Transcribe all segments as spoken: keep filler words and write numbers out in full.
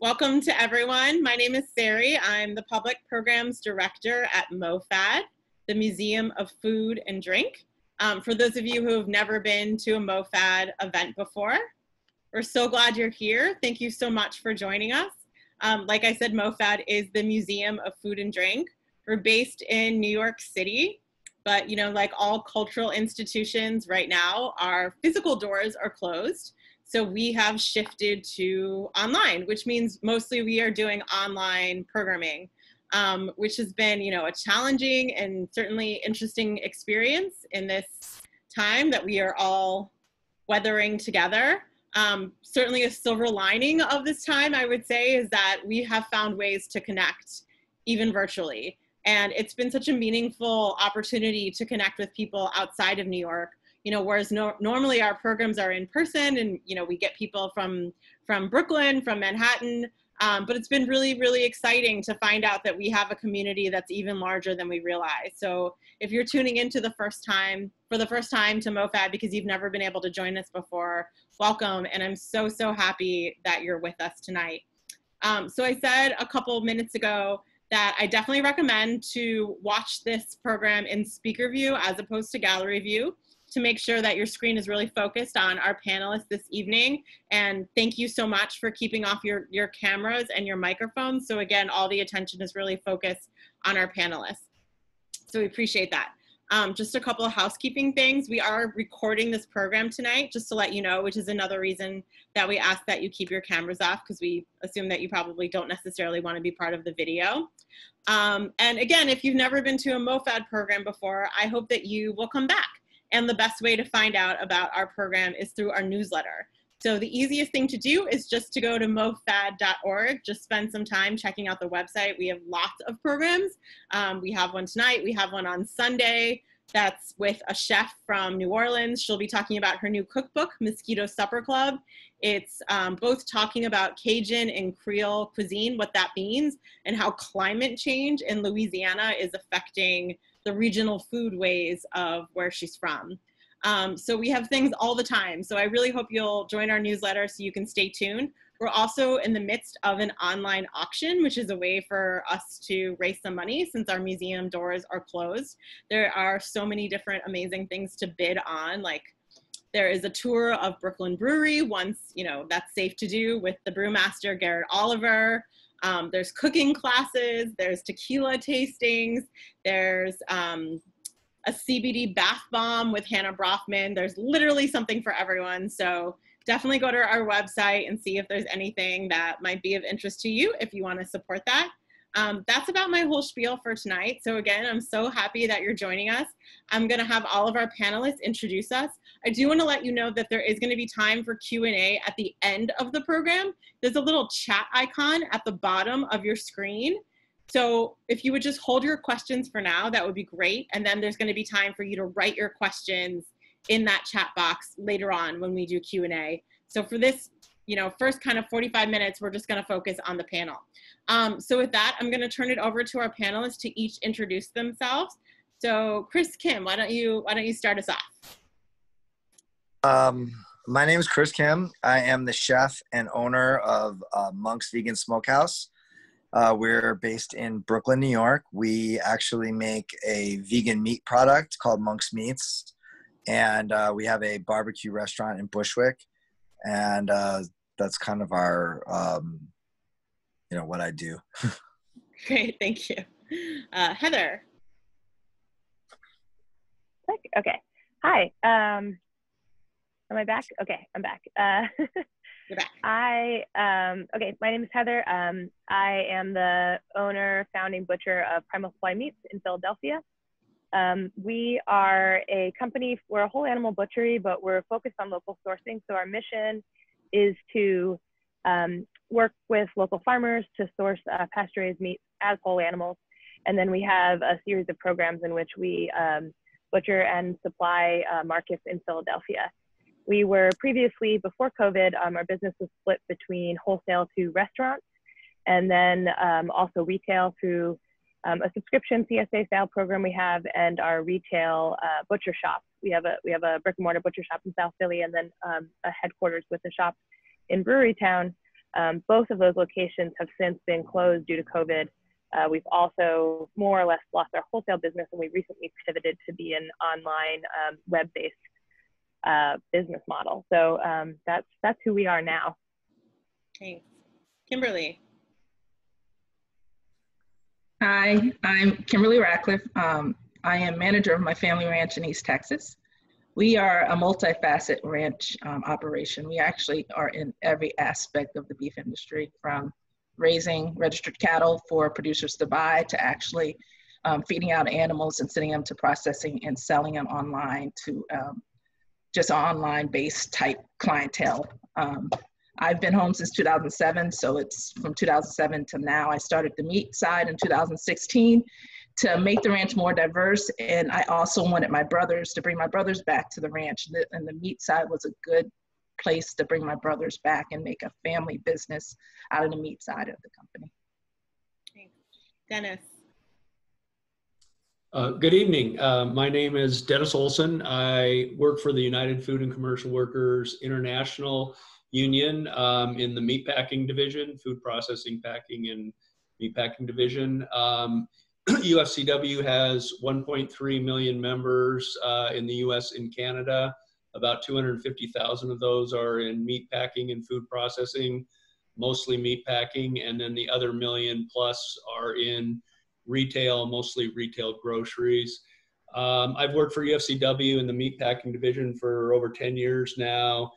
Welcome to everyone. My name is Sari. I'm the Public Programs Director at MOFAD, the Museum of Food and Drink. Um, for those of you who have never been to a MOFAD event before, we're so glad you're here. Thank you so much for joining us. Um, like I said, MOFAD is the Museum of Food and Drink. We're based in New York City, but you know, like all cultural institutions right now, our physical doors are closed. So we have shifted to online, which means mostly we are doing online programming, um, which has been, you know, a challenging and certainly interesting experience in this time that we are all weathering together. Um, certainly a silver lining of this time, I would say, is that we have found ways to connect even virtually. And it's been such a meaningful opportunity to connect with people outside of New York. You know, whereas no, normally our programs are in person and, you know, we get people from, from Brooklyn, from Manhattan, um, but it's been really, really exciting to find out that we have a community that's even larger than we realize. So if you're tuning into the first time, for the first time to MOFAD because you've never been able to join us before, welcome. And I'm so, so happy that you're with us tonight. Um, so I said a couple of minutes ago that I definitely recommend to watch this program in speaker view as opposed to gallery view, to make sure that your screen is really focused on our panelists this evening. And thank you so much for keeping off your, your cameras and your microphones. So again, all the attention is really focused on our panelists. So we appreciate that. Um, just a couple of housekeeping things. We are recording this program tonight, just to let you know, which is another reason that we ask that you keep your cameras off, because we assume that you probably don't necessarily want to be part of the video. Um, and again, if you've never been to a MOFAD program before, I hope that you will come back. And the best way to find out about our program is through our newsletter. So the easiest thing to do is just to go to mofad dot org, just spend some time checking out the website. We have lots of programs. Um, we have one tonight, we have one on Sunday that's with a chef from New Orleans. She'll be talking about her new cookbook, Mosquito Supper Club. It's um, both talking about Cajun and Creole cuisine, what that means, and how climate change in Louisiana is affecting the regional food ways of where she's from. Um, so we have things all the time. So I really hope you'll join our newsletter so you can stay tuned. We're also in the midst of an online auction, which is a way for us to raise some money since our museum doors are closed. There are so many different amazing things to bid on. Like there is a tour of Brooklyn Brewery once, you know, that's safe to do with the brewmaster Garrett Oliver. Um, there's cooking classes, there's tequila tastings, there's um, a C B D bath bomb with Hannah Brothman. There's literally something for everyone. So definitely go to our website and see if there's anything that might be of interest to you if you want to support that. Um, that's about my whole spiel for tonight. So again, I'm so happy that you're joining us. I'm going to have all of our panelists introduce us. I do want to let you know that there is going to be time for Q and A at the end of the program. There's a little chat icon at the bottom of your screen. So if you would just hold your questions for now, that would be great. And then there's going to be time for you to write your questions in that chat box later on when we do Q and A. So for this, you know, first kind of forty-five minutes, we're just going to focus on the panel. Um, so with that, I'm going to turn it over to our panelists to each introduce themselves. So Chris Kim, why don't you, why don't you start us off? Um, my name is Chris Kim. I am the chef and owner of uh, Monk's Vegan Smokehouse. Uh, we're based in Brooklyn, New York. We actually make a vegan meat product called Monk's Meats. And uh, we have a barbecue restaurant in Bushwick. And uh, that's kind of our, um, you know, what I do. Great, thank you. Uh, Heather. Okay, hi. Um, am I back? Okay, I'm back. Uh, You're back. I, um, okay, my name is Heather. Um, I am the owner, founding butcher of Primal Supply Meats in Philadelphia. Um, we are a company, we're a whole animal butchery, but we're focused on local sourcing. So our mission is to um, work with local farmers to source uh, pasture-raised meats as whole animals. And then we have a series of programs in which we um, butcher and supply uh, markets in Philadelphia. We were previously, before COVID, um, our business was split between wholesale to restaurants and then um, also retail through Um, a subscription C S A style program we have, and our retail uh, butcher shop. We have a we have a brick and mortar butcher shop in South Philly, and then um, a headquarters with a shop in Brewerytown. Um, both of those locations have since been closed due to COVID. Uh, we've also more or less lost our wholesale business, and we recently pivoted to be an online um, web-based uh, business model. So um, that's, that's who we are now. Thanks. Kimberly. Hi, I'm Kimberly Ratcliffe. Um, I am manager of my family ranch in East Texas. We are a multifaceted ranch um, operation. We actually are in every aspect of the beef industry, from raising registered cattle for producers to buy, to actually um, feeding out animals and sending them to processing and selling them online to um, just online-based type clientele. Um, I've been home since two thousand seven, so it's from two thousand seven to now. I started the meat side in two thousand sixteen to make the ranch more diverse, and I also wanted my brothers to bring my brothers back to the ranch, and the meat side was a good place to bring my brothers back and make a family business out of the meat side of the company. Thanks. Dennis. Uh, good evening. Uh, my name is Dennis Olson. I work for the United Food and Commercial Workers International Union um, in the meatpacking division, food processing, packing, and meatpacking division. Um, U F C W has one point three million members uh, in the U S and Canada. About two hundred fifty thousand of those are in meat packing and food processing, mostly meat packing, and then the other million plus are in retail, mostly retail groceries. Um, I've worked for U F C W in the meat packing division for over ten years now,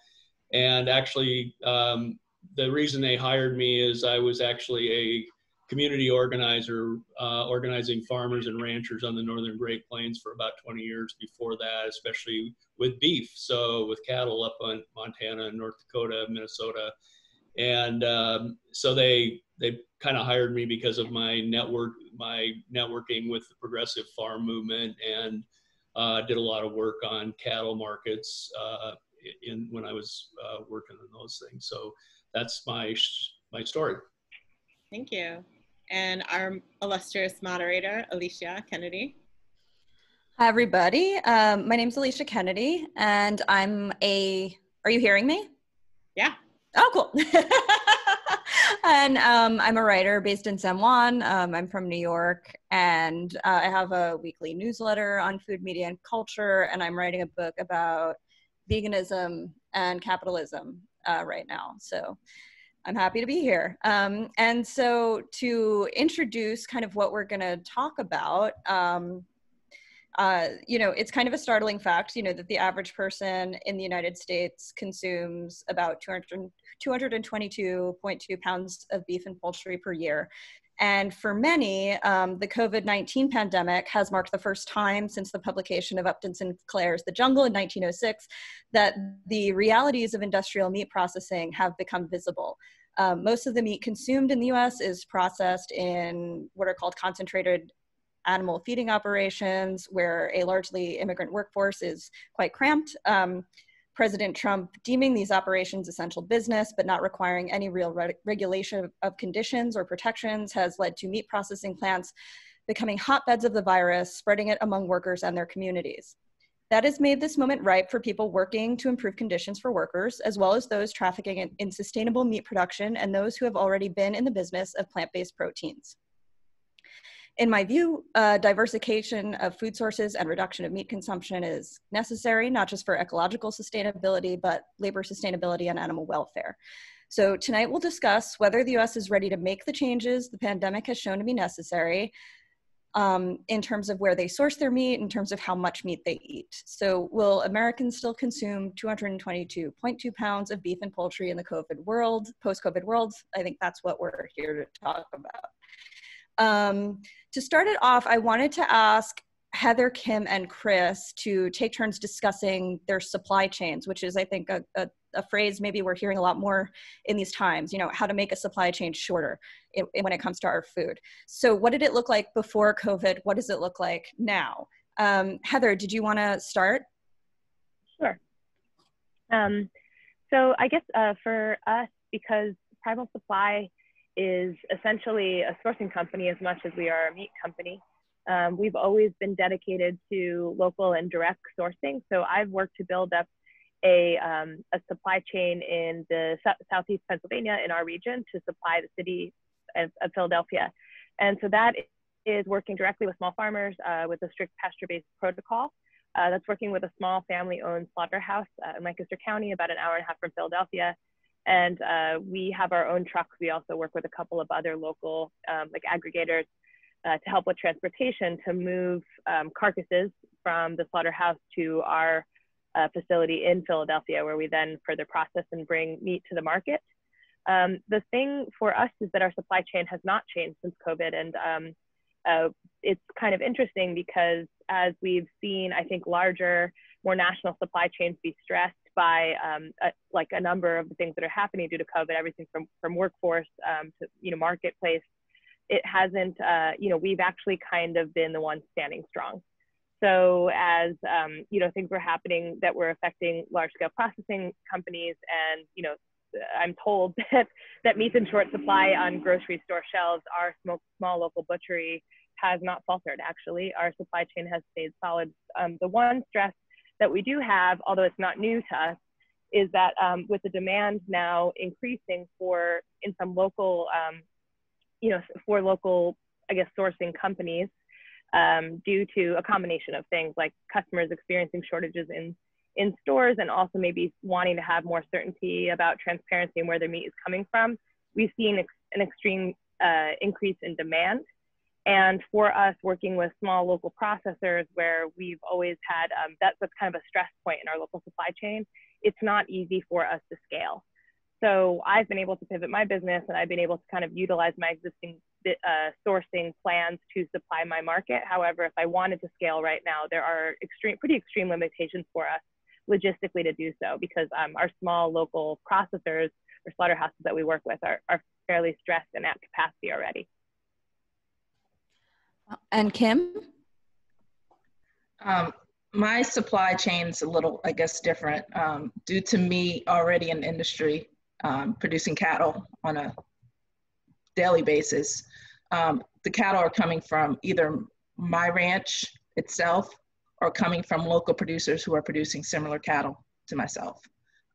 and actually um, the reason they hired me is I was actually a community organizer, uh, organizing farmers and ranchers on the Northern Great Plains for about twenty years before that, especially with beef. So with cattle up on Montana, North Dakota, Minnesota. And um, so they, they kind of hired me because of my network, my networking with the progressive farm movement, and uh, did a lot of work on cattle markets uh, in, when I was uh, working on those things. So that's my, my story. Thank you. And our illustrious moderator, Alicia Kennedy. Hi, everybody. Um, my name's Alicia Kennedy, and I'm a, are you hearing me? Yeah. Oh, cool. And um, I'm a writer based in San Juan. Um, I'm from New York, and uh, I have a weekly newsletter on food, media, and culture, and I'm writing a book about veganism and capitalism uh, right now. So I'm happy to be here. Um, and so to introduce kind of what we're gonna talk about, um, uh, you know, it's kind of a startling fact, you know, that the average person in the United States consumes about two hundred twenty-two point two pounds of beef and poultry per year. And for many, um, the COVID nineteen pandemic has marked the first time since the publication of Upton Sinclair's The Jungle in nineteen oh six that the realities of industrial meat processing have become visible. Um, most of the meat consumed in the U S is processed in what are called concentrated animal feeding operations, where a largely immigrant workforce is quite cramped. Um, President Trump deeming these operations essential business, but not requiring any real re regulation of conditions or protections, has led to meat processing plants becoming hotbeds of the virus, spreading it among workers and their communities. That has made this moment ripe for people working to improve conditions for workers, as well as those trafficking in, in sustainable meat production and those who have already been in the business of plant-based proteins. In my view, uh, diversification of food sources and reduction of meat consumption is necessary, not just for ecological sustainability, but labor sustainability and animal welfare. So tonight we'll discuss whether the U S is ready to make the changes the pandemic has shown to be necessary um, in terms of where they source their meat, in terms of how much meat they eat. So will Americans still consume two hundred twenty-two point two pounds of beef and poultry in the COVID world, post-COVID world? I think that's what we're here to talk about. Um, to start it off, I wanted to ask Heather, Kim, and Chris to take turns discussing their supply chains, which is, I think, a, a, a phrase maybe we're hearing a lot more in these times, you know, how to make a supply chain shorter in, in, when it comes to our food. So what did it look like before COVID? What does it look like now? Um, Heather, did you want to start? Sure. Um, so I guess uh, for us, because Primal Supply is essentially a sourcing company as much as we are a meat company. Um, we've always been dedicated to local and direct sourcing. So I've worked to build up a, um, a supply chain in the southeast Pennsylvania in our region to supply the city of, of Philadelphia. And so that is working directly with small farmers uh, with a strict pasture-based protocol. Uh, that's working with a small family-owned slaughterhouse uh, in Lancaster County, about an hour and a half from Philadelphia. And uh, we have our own trucks. We also work with a couple of other local um, like aggregators uh, to help with transportation to move um, carcasses from the slaughterhouse to our uh, facility in Philadelphia, where we then further process and bring meat to the market. Um, the thing for us is that our supply chain has not changed since COVID, and um, uh, it's kind of interesting because as we've seen, I think larger, more national supply chains be stressed by um, a, like a number of the things that are happening due to COVID, everything from from workforce um, to you know marketplace. It hasn't, uh, you know, we've actually kind of been the ones standing strong. So as um, you know, things were happening that were affecting large-scale processing companies, and you know, I'm told that that meat's in short supply on grocery store shelves. Our small, small local butchery has not faltered. Actually, our supply chain has stayed solid. Um, the one stress that we do have, although it's not new to us, is that um, with the demand now increasing for in some local, um, you know, for local, I guess, sourcing companies, um, due to a combination of things like customers experiencing shortages in in stores and also maybe wanting to have more certainty about transparency and where their meat is coming from, we've seen ex an extreme uh, increase in demand. And for us, working with small local processors, where we've always had, um, that's kind of a stress point in our local supply chain, it's not easy for us to scale. So I've been able to pivot my business, and I've been able to kind of utilize my existing uh, sourcing plans to supply my market. However, if I wanted to scale right now, there are extreme, pretty extreme limitations for us logistically to do so, because um, our small local processors or slaughterhouses that we work with are, are fairly stressed and at capacity already. And Kim? Um, my supply chain's a little, I guess, different. Um, due to me already in the industry, um, producing cattle on a daily basis, um, the cattle are coming from either my ranch itself or coming from local producers who are producing similar cattle to myself.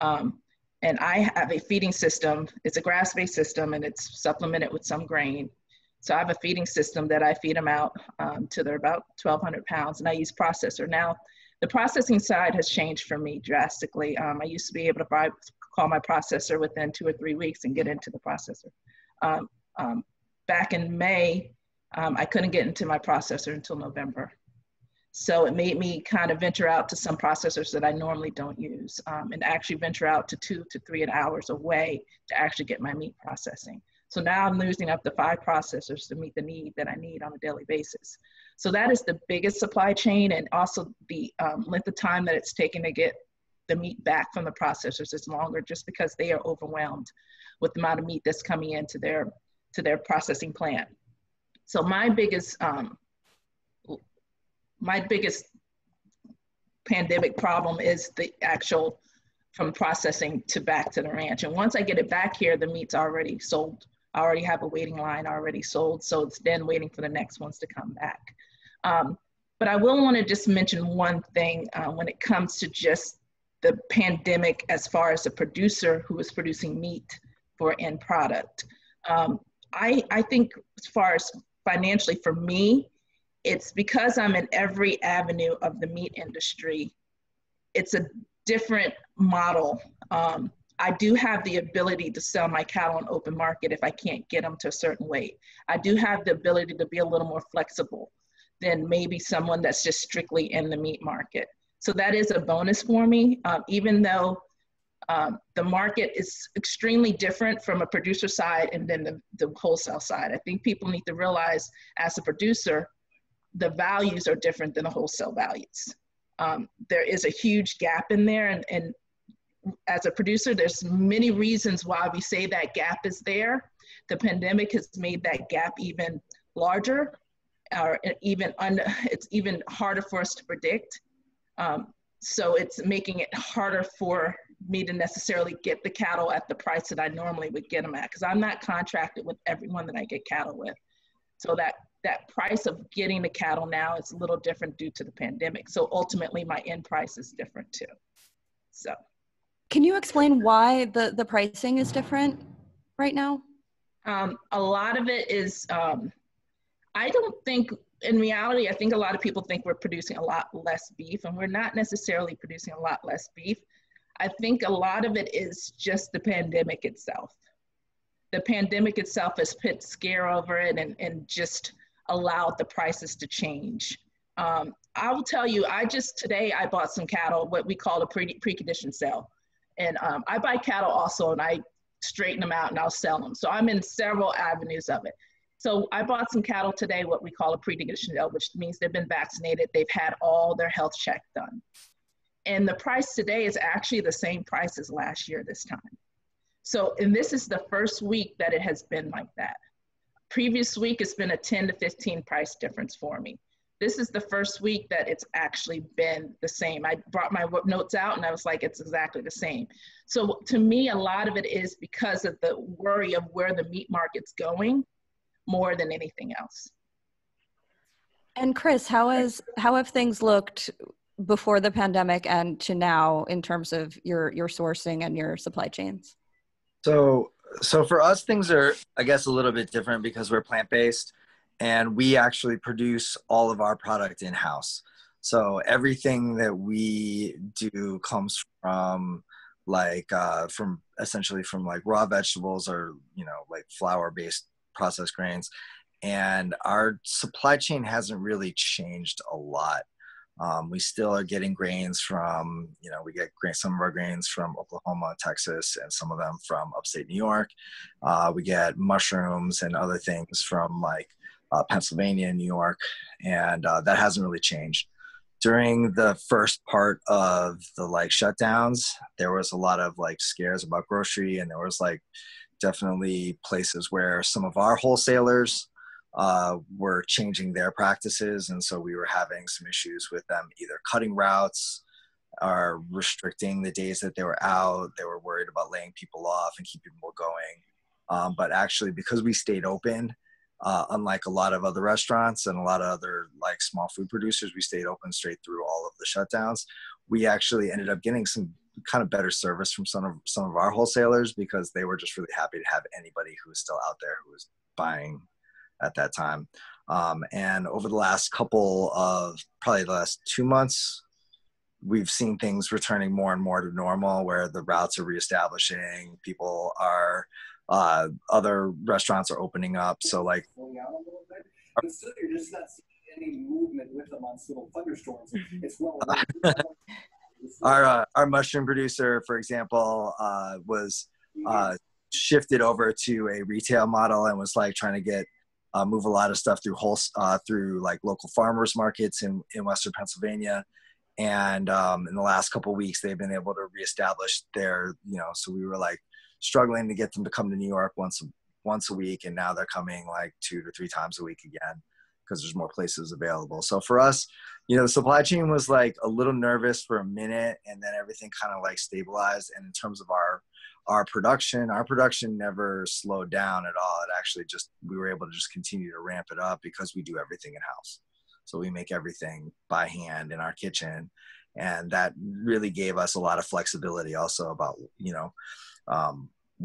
Um, and I have a feeding system. It's a grass-based system, and it's supplemented with some grain. So I have a feeding system that I feed them out um, to they're about twelve hundred pounds, and I use processor. Now, the processing side has changed for me drastically. Um, I used to be able to buy, call my processor within two or three weeks and get into the processor. Um, um, back in May, um, I couldn't get into my processor until November. So it made me kind of venture out to some processors that I normally don't use, um, and actually venture out to two to three hours away to actually get my meat processing. So now I'm losing up to five processors to meet the need that I need on a daily basis. So that is the biggest supply chain, and also the um, length of time that it's taken to get the meat back from the processors is longer, just because they are overwhelmed with the amount of meat that's coming into their, to their processing plant. So my biggest, um, my biggest pandemic problem is the actual from processing to back to the ranch. And once I get it back here, the meat's already sold. I already have a waiting line already sold, so it's then waiting for the next ones to come back. Um, but I will want to just mention one thing uh, when it comes to just the pandemic as far as a producer who is producing meat for end product. Um, I, I think as far as financially for me, it's because I'm in every avenue of the meat industry. It's a different model. Um, I do have the ability to sell my cattle on open market if I can't get them to a certain weight. I do have the ability to be a little more flexible than maybe someone that's just strictly in the meat market. So that is a bonus for me, um, even though um, the market is extremely different from a producer side and then the, the wholesale side. I think people need to realize as a producer, the values are different than the wholesale values. Um, there is a huge gap in there, and, and as a producer, there's many reasons why we say that gap is there. The pandemic has made that gap even larger, or even un, it's even harder for us to predict. Um, so it's making it harder for me to necessarily get the cattle at the price that I normally would get them at, because I'm not contracted with everyone that I get cattle with. So that that price of getting the cattle now is a little different due to the pandemic. So ultimately my end price is different too. So Can you explain why the, the pricing is different right now? Um, a lot of it is, um, I don't think, in reality, I think a lot of people think we're producing a lot less beef, and we're not necessarily producing a lot less beef. I think a lot of it is just the pandemic itself. The pandemic itself has put scare over it and, and just allowed the prices to change. Um, I will tell you, I just, today I bought some cattle, what we call a pre preconditioned sale. And um, I buy cattle also, and I straighten them out and I'll sell them. So I'm in several avenues of it. So I bought some cattle today, what we call a preconditioned sale, which means they've been vaccinated, they've had all their health check done. And the price today is actually the same price as last year this time. So, and this is the first week that it has been like that. Previous week, it's been a ten to fifteen price difference for me. This is the first week that it's actually been the same. I brought my notes out and I was like, it's exactly the same. So to me, a lot of it is because of the worry of where the meat market's going more than anything else. And Chris, how is, how have things looked before the pandemic and to now in terms of your, your sourcing and your supply chains? So, so for us, things are, I guess, a little bit different because we're plant-based. And we actually produce all of our product in-house. So everything that we do comes from like, uh, from essentially from like raw vegetables or, you know, like flour-based processed grains. And our supply chain hasn't really changed a lot. Um, we still are getting grains from, you know, we get grain, some of our grains from Oklahoma, Texas, and some of them from upstate New York. Uh, we get mushrooms and other things from like, Uh, Pennsylvania, New York, and uh, that hasn't really changed. During the first part of the like shutdowns, there was a lot of like scares about grocery, and there was like definitely places where some of our wholesalers uh, were changing their practices, and so we were having some issues with them either cutting routes or restricting the days that they were out. They were worried about laying people off and keeping people going. Um, but actually, because we stayed open, Uh, unlike a lot of other restaurants and a lot of other like small food producers, we stayed open straight through all of the shutdowns. We actually ended up getting some kind of better service from some of, some of our wholesalers because they were just really happy to have anybody who was still out there who was buying at that time. Um, and over the last couple of, probably the last two months, we've seen things returning more and more to normal where the routes are reestablishing, people are Uh, other restaurants are opening up, so like. But still, you're just not seeing any movement with them on little thunderstorms. It's well. Uh, our uh, our mushroom producer, for example, uh, was uh, shifted over to a retail model and was like trying to get uh, move a lot of stuff through whole uh, through like local farmers markets in in Western Pennsylvania. And um, in the last couple of weeks, they've been able to reestablish their, you know. So we were like struggling to get them to come to New York once once a week, and now they're coming like two to three times a week again because there's more places available. So for us, you know, the supply chain was like a little nervous for a minute, and then everything kind of like stabilized. And in terms of our our production, our production never slowed down at all. It actually just, we were able to just continue to ramp it up because we do everything in-house. So we make everything by hand in our kitchen, and that really gave us a lot of flexibility also about, you know, Um,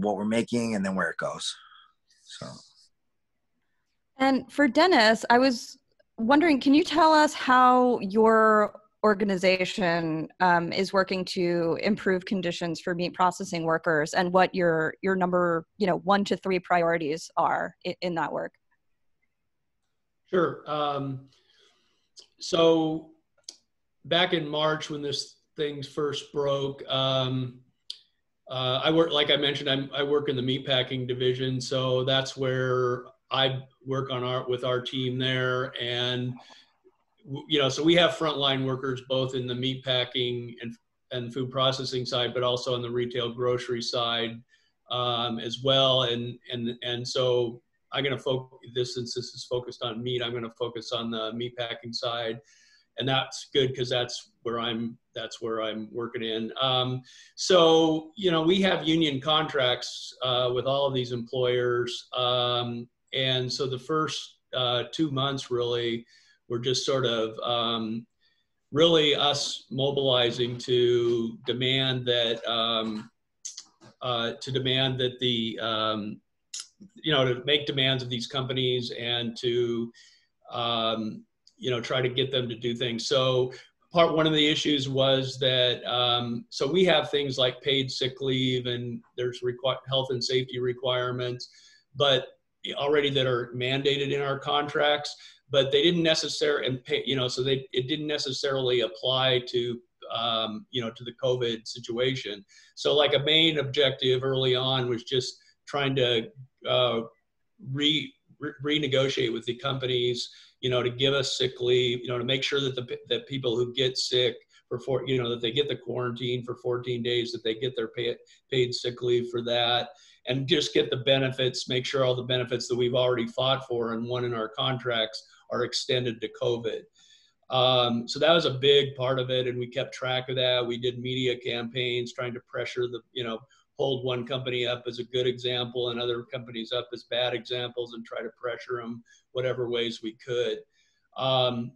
what we're making and then where it goes. So. And for Dennis, I was wondering, can you tell us how your organization um, is working to improve conditions for meat processing workers and what your, your number, you know, one to three priorities are in, in that work? Sure. Um, so back in March when this thing first broke, um, Uh, I work, like I mentioned, I'm, I work in the meatpacking division, so that's where I work on our, with our team there. And, you know, so we have frontline workers both in the meatpacking and, and food processing side, but also on the retail grocery side um, as well. And, and, and so I'm going to focus, this, since this is focused on meat, I'm going to focus on the meatpacking side. And that's good because that's where I'm, that's where I'm working in. Um, so, you know, we have union contracts uh, with all of these employers. Um, and so the first uh, two months really, we're just sort of, um, really us mobilizing to demand that um, uh, to demand that the um, you know to make demands of these companies and to um, you know try to get them to do things. So part one of the issues was that um, so we have things like paid sick leave, and there's requ health and safety requirements, but already that are mandated in our contracts, but they didn't necessarily, and pay, you know, so they, it didn't necessarily apply to, um, you know, to the COVID situation. So like a main objective early on was just trying to uh, re, re renegotiate with the companies, you know, to give us sick leave, you know, to make sure that the that people who get sick for, four, you know, that they get the quarantine for fourteen days, that they get their pay, paid sick leave for that, and just get the benefits, make sure all the benefits that we've already fought for and won in our contracts are extended to COVID. Um, so that was a big part of it, and we kept track of that. We did media campaigns trying to pressure the, you know, hold one company up as a good example and other companies up as bad examples and try to pressure them whatever ways we could. Um,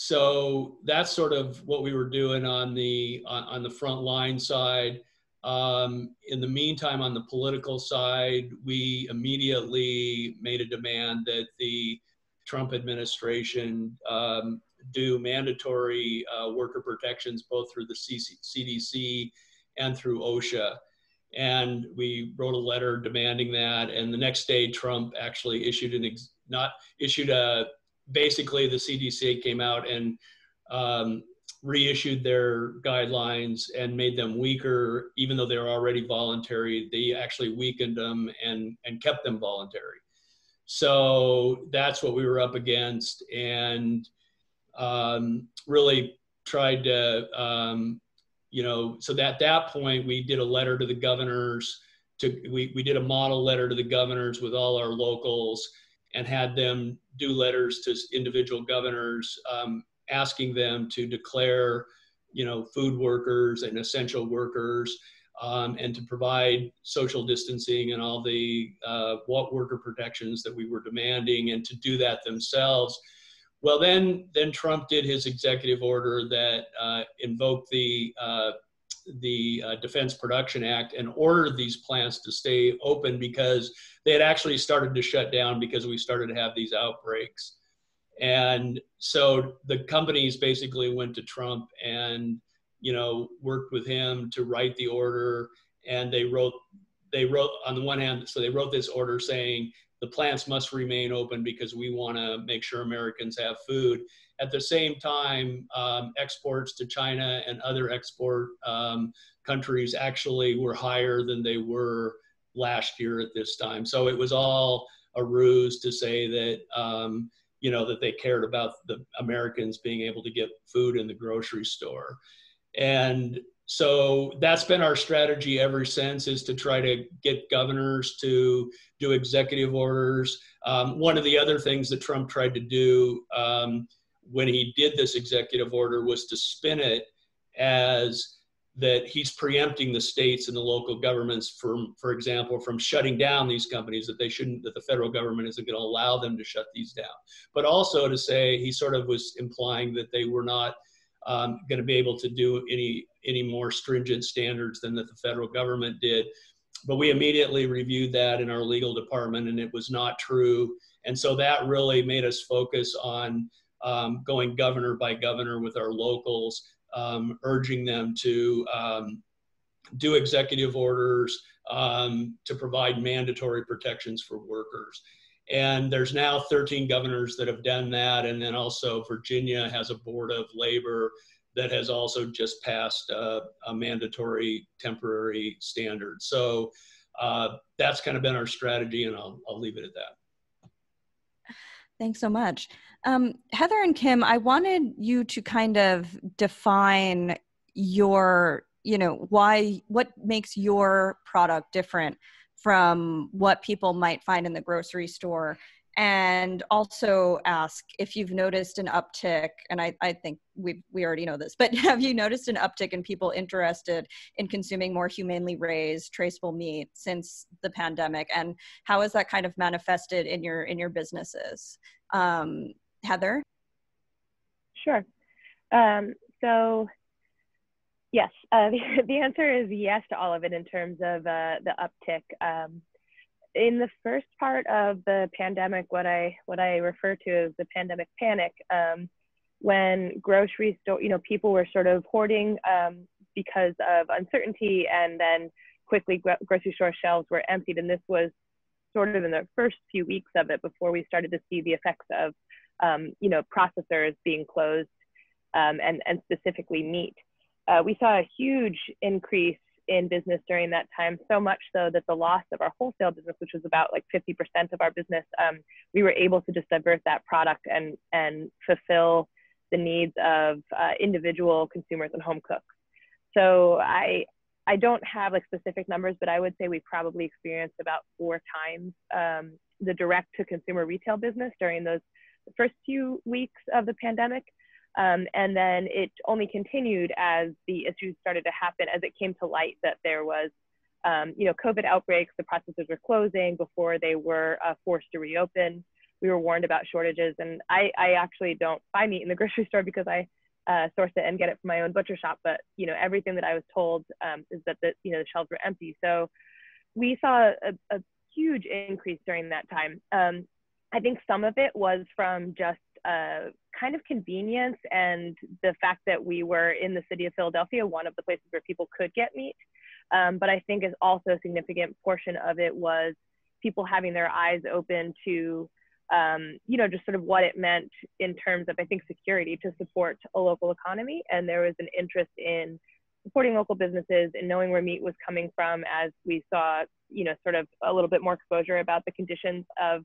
so that's sort of what we were doing on the, on, on the front line side. Um, in the meantime, on the political side, we immediately made a demand that the Trump administration um, do mandatory uh, worker protections, both through the C D C and through OSHA. And we wrote a letter demanding that. And the next day, Trump actually issued an ex not issued a basically the C D C came out and um, reissued their guidelines and made them weaker, even though they were already voluntary. They actually weakened them and, and kept them voluntary. So that's what we were up against, and um, really tried to, um, you know, so that, at that point we did a letter to the governors, to, we, we did a model letter to the governors with all our locals and had them do letters to individual governors, um, asking them to declare, you know, food workers and essential workers, um, and to provide social distancing and all the uh, what worker protections that we were demanding, and to do that themselves. Well, then, then Trump did his executive order that uh, invoked the uh, the uh, Defense Production Act and ordered these plants to stay open because they had actually started to shut down because we started to have these outbreaks. And so the companies basically went to Trump and, you know, worked with him to write the order. And they wrote, they wrote on the one hand, so they wrote this order saying the plants must remain open because we want to make sure Americans have food. At the same time, um, exports to China and other export um, countries actually were higher than they were last year at this time. So it was all a ruse to say that, um, you know, that they cared about the Americans being able to get food in the grocery store. And so that's been our strategy ever since, is to try to get governors to do executive orders. Um, one of the other things that Trump tried to do um, when he did this executive order was to spin it as that he's preempting the states and the local governments from, for example, from shutting down these companies, that they shouldn't, that the federal government isn't going to allow them to shut these down. But also to say, he sort of was implying that they were not um, going to be able to do any, any more stringent standards than that the federal government did. But we immediately reviewed that in our legal department, and it was not true. And so that really made us focus on um, going governor by governor with our locals, Um, urging them to um, do executive orders, um, to provide mandatory protections for workers. And there's now thirteen governors that have done that. And then also Virginia has a board of labor that has also just passed a, a mandatory temporary standard. So uh, that's kind of been our strategy, and I'll, I'll leave it at that. Thanks so much. Um, Heather and Kim, I wanted you to kind of define your, you know, why, what makes your product different from what people might find in the grocery store, and also ask if you've noticed an uptick, and I, I think we, we already know this, but have you noticed an uptick in people interested in consuming more humanely raised, traceable meat since the pandemic, and how has that kind of manifested in your, in your businesses? Um, Heather? Sure. Um, So yes, uh, the, the answer is yes to all of it in terms of uh, the uptick. Um, in the first part of the pandemic, what I what I refer to as the pandemic panic, um, when grocery store, you know, people were sort of hoarding um, because of uncertainty, and then quickly gro grocery store shelves were emptied. And this was sort of in the first few weeks of it before we started to see the effects of, um, you know, processors being closed um, and, and specifically meat. Uh, we saw a huge increase in business during that time, so much so that the loss of our wholesale business, which was about like fifty percent of our business, um, we were able to just divert that product and, and fulfill the needs of uh, individual consumers and home cooks. So I, I don't have like specific numbers, but I would say we probably experienced about four times um, the direct to consumer retail business during those first few weeks of the pandemic. Um, and then it only continued as the issues started to happen, as it came to light that there was, um, you know, COVID outbreaks, the processors were closing before they were uh, forced to reopen. We were warned about shortages, and I, I actually don't buy meat in the grocery store because I uh, source it and get it from my own butcher shop. But, you know, everything that I was told um, is that, the, you know, the shelves were empty. So we saw a, a huge increase during that time. Um, I think some of it was from just uh, kind of convenience and the fact that we were in the city of Philadelphia, one of the places where people could get meat. Um, but I think is also a significant portion of it was people having their eyes open to Um, you know, just sort of what it meant in terms of, I think, security to support a local economy. And there was an interest in supporting local businesses and knowing where meat was coming from, as we saw, you know, sort of a little bit more exposure about the conditions of,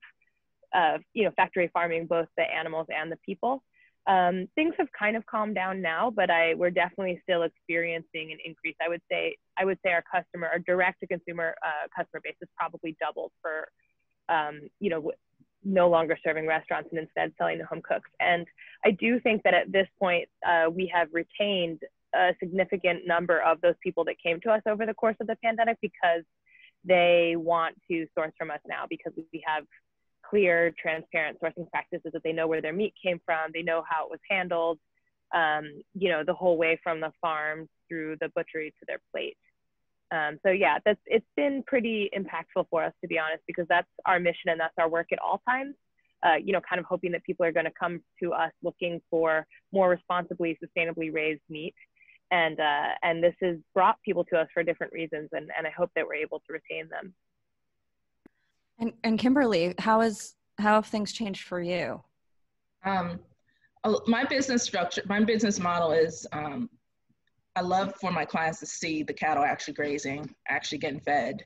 of you know, factory farming, both the animals and the people. Um, things have kind of calmed down now, but I, we're definitely still experiencing an increase. I would say, I would say our customer, our direct-to-consumer uh, customer base has probably doubled for, um, you know, no longer serving restaurants and instead selling to home cooks. And I do think that at this point, uh, we have retained a significant number of those people that came to us over the course of the pandemic because they want to source from us now, because we have clear, transparent sourcing practices that they know where their meat came from, they know how it was handled, um, you know, the whole way from the farm through the butchery to their plate. Um, so yeah, that's, it's been pretty impactful for us, to be honest, because that's our mission and that's our work at all times, uh, you know, kind of hoping that people are going to come to us looking for more responsibly, sustainably raised meat. And, uh, and this has brought people to us for different reasons, and, and I hope that we're able to retain them. And, and Kimberly, how, is, how have things changed for you? Um, my business structure, my business model is, um, I love for my clients to see the cattle actually grazing, actually getting fed,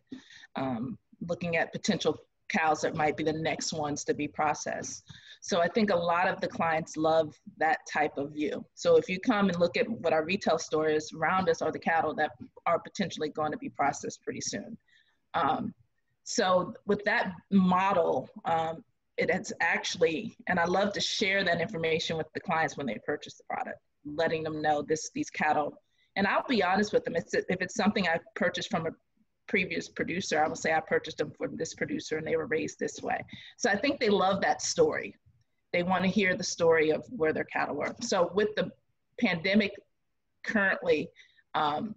um, looking at potential cows that might be the next ones to be processed. So I think a lot of the clients love that type of view. So if you come and look at what our retail store is, around us are the cattle that are potentially going to be processed pretty soon. Um, so with that model, um, it, it's actually, and I love to share that information with the clients when they purchase the product, letting them know this, these cattle. And I'll be honest with them, it's, if it's something I purchased from a previous producer, I will say I purchased them from this producer and they were raised this way. So I think they love that story. They want to hear the story of where their cattle were. So with the pandemic currently, um,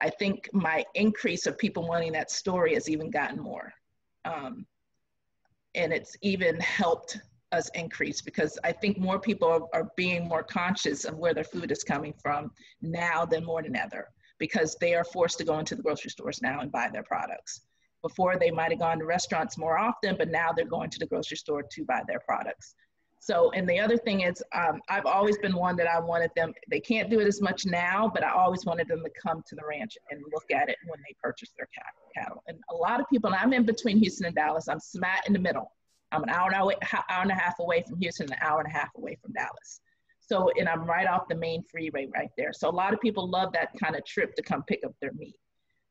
I think my increase of people wanting that story has even gotten more. Um, and it's even helped us increase, because I think more people are, are being more conscious of where their food is coming from now than more than ever, because they are forced to go into the grocery stores now and buy their products. Before, they might have gone to restaurants more often, but now they're going to the grocery store to buy their products. So, and the other thing is, um, I've always been one that I wanted them, they can't do it as much now, but I always wanted them to come to the ranch and look at it when they purchase their cattle. And a lot of people, and I'm in between Houston and Dallas, I'm smack in the middle. I'm an hour and, away, hour and a half away from Houston, an hour and a half away from Dallas. So, and I'm right off the main freeway right there. So a lot of people love that kind of trip to come pick up their meat.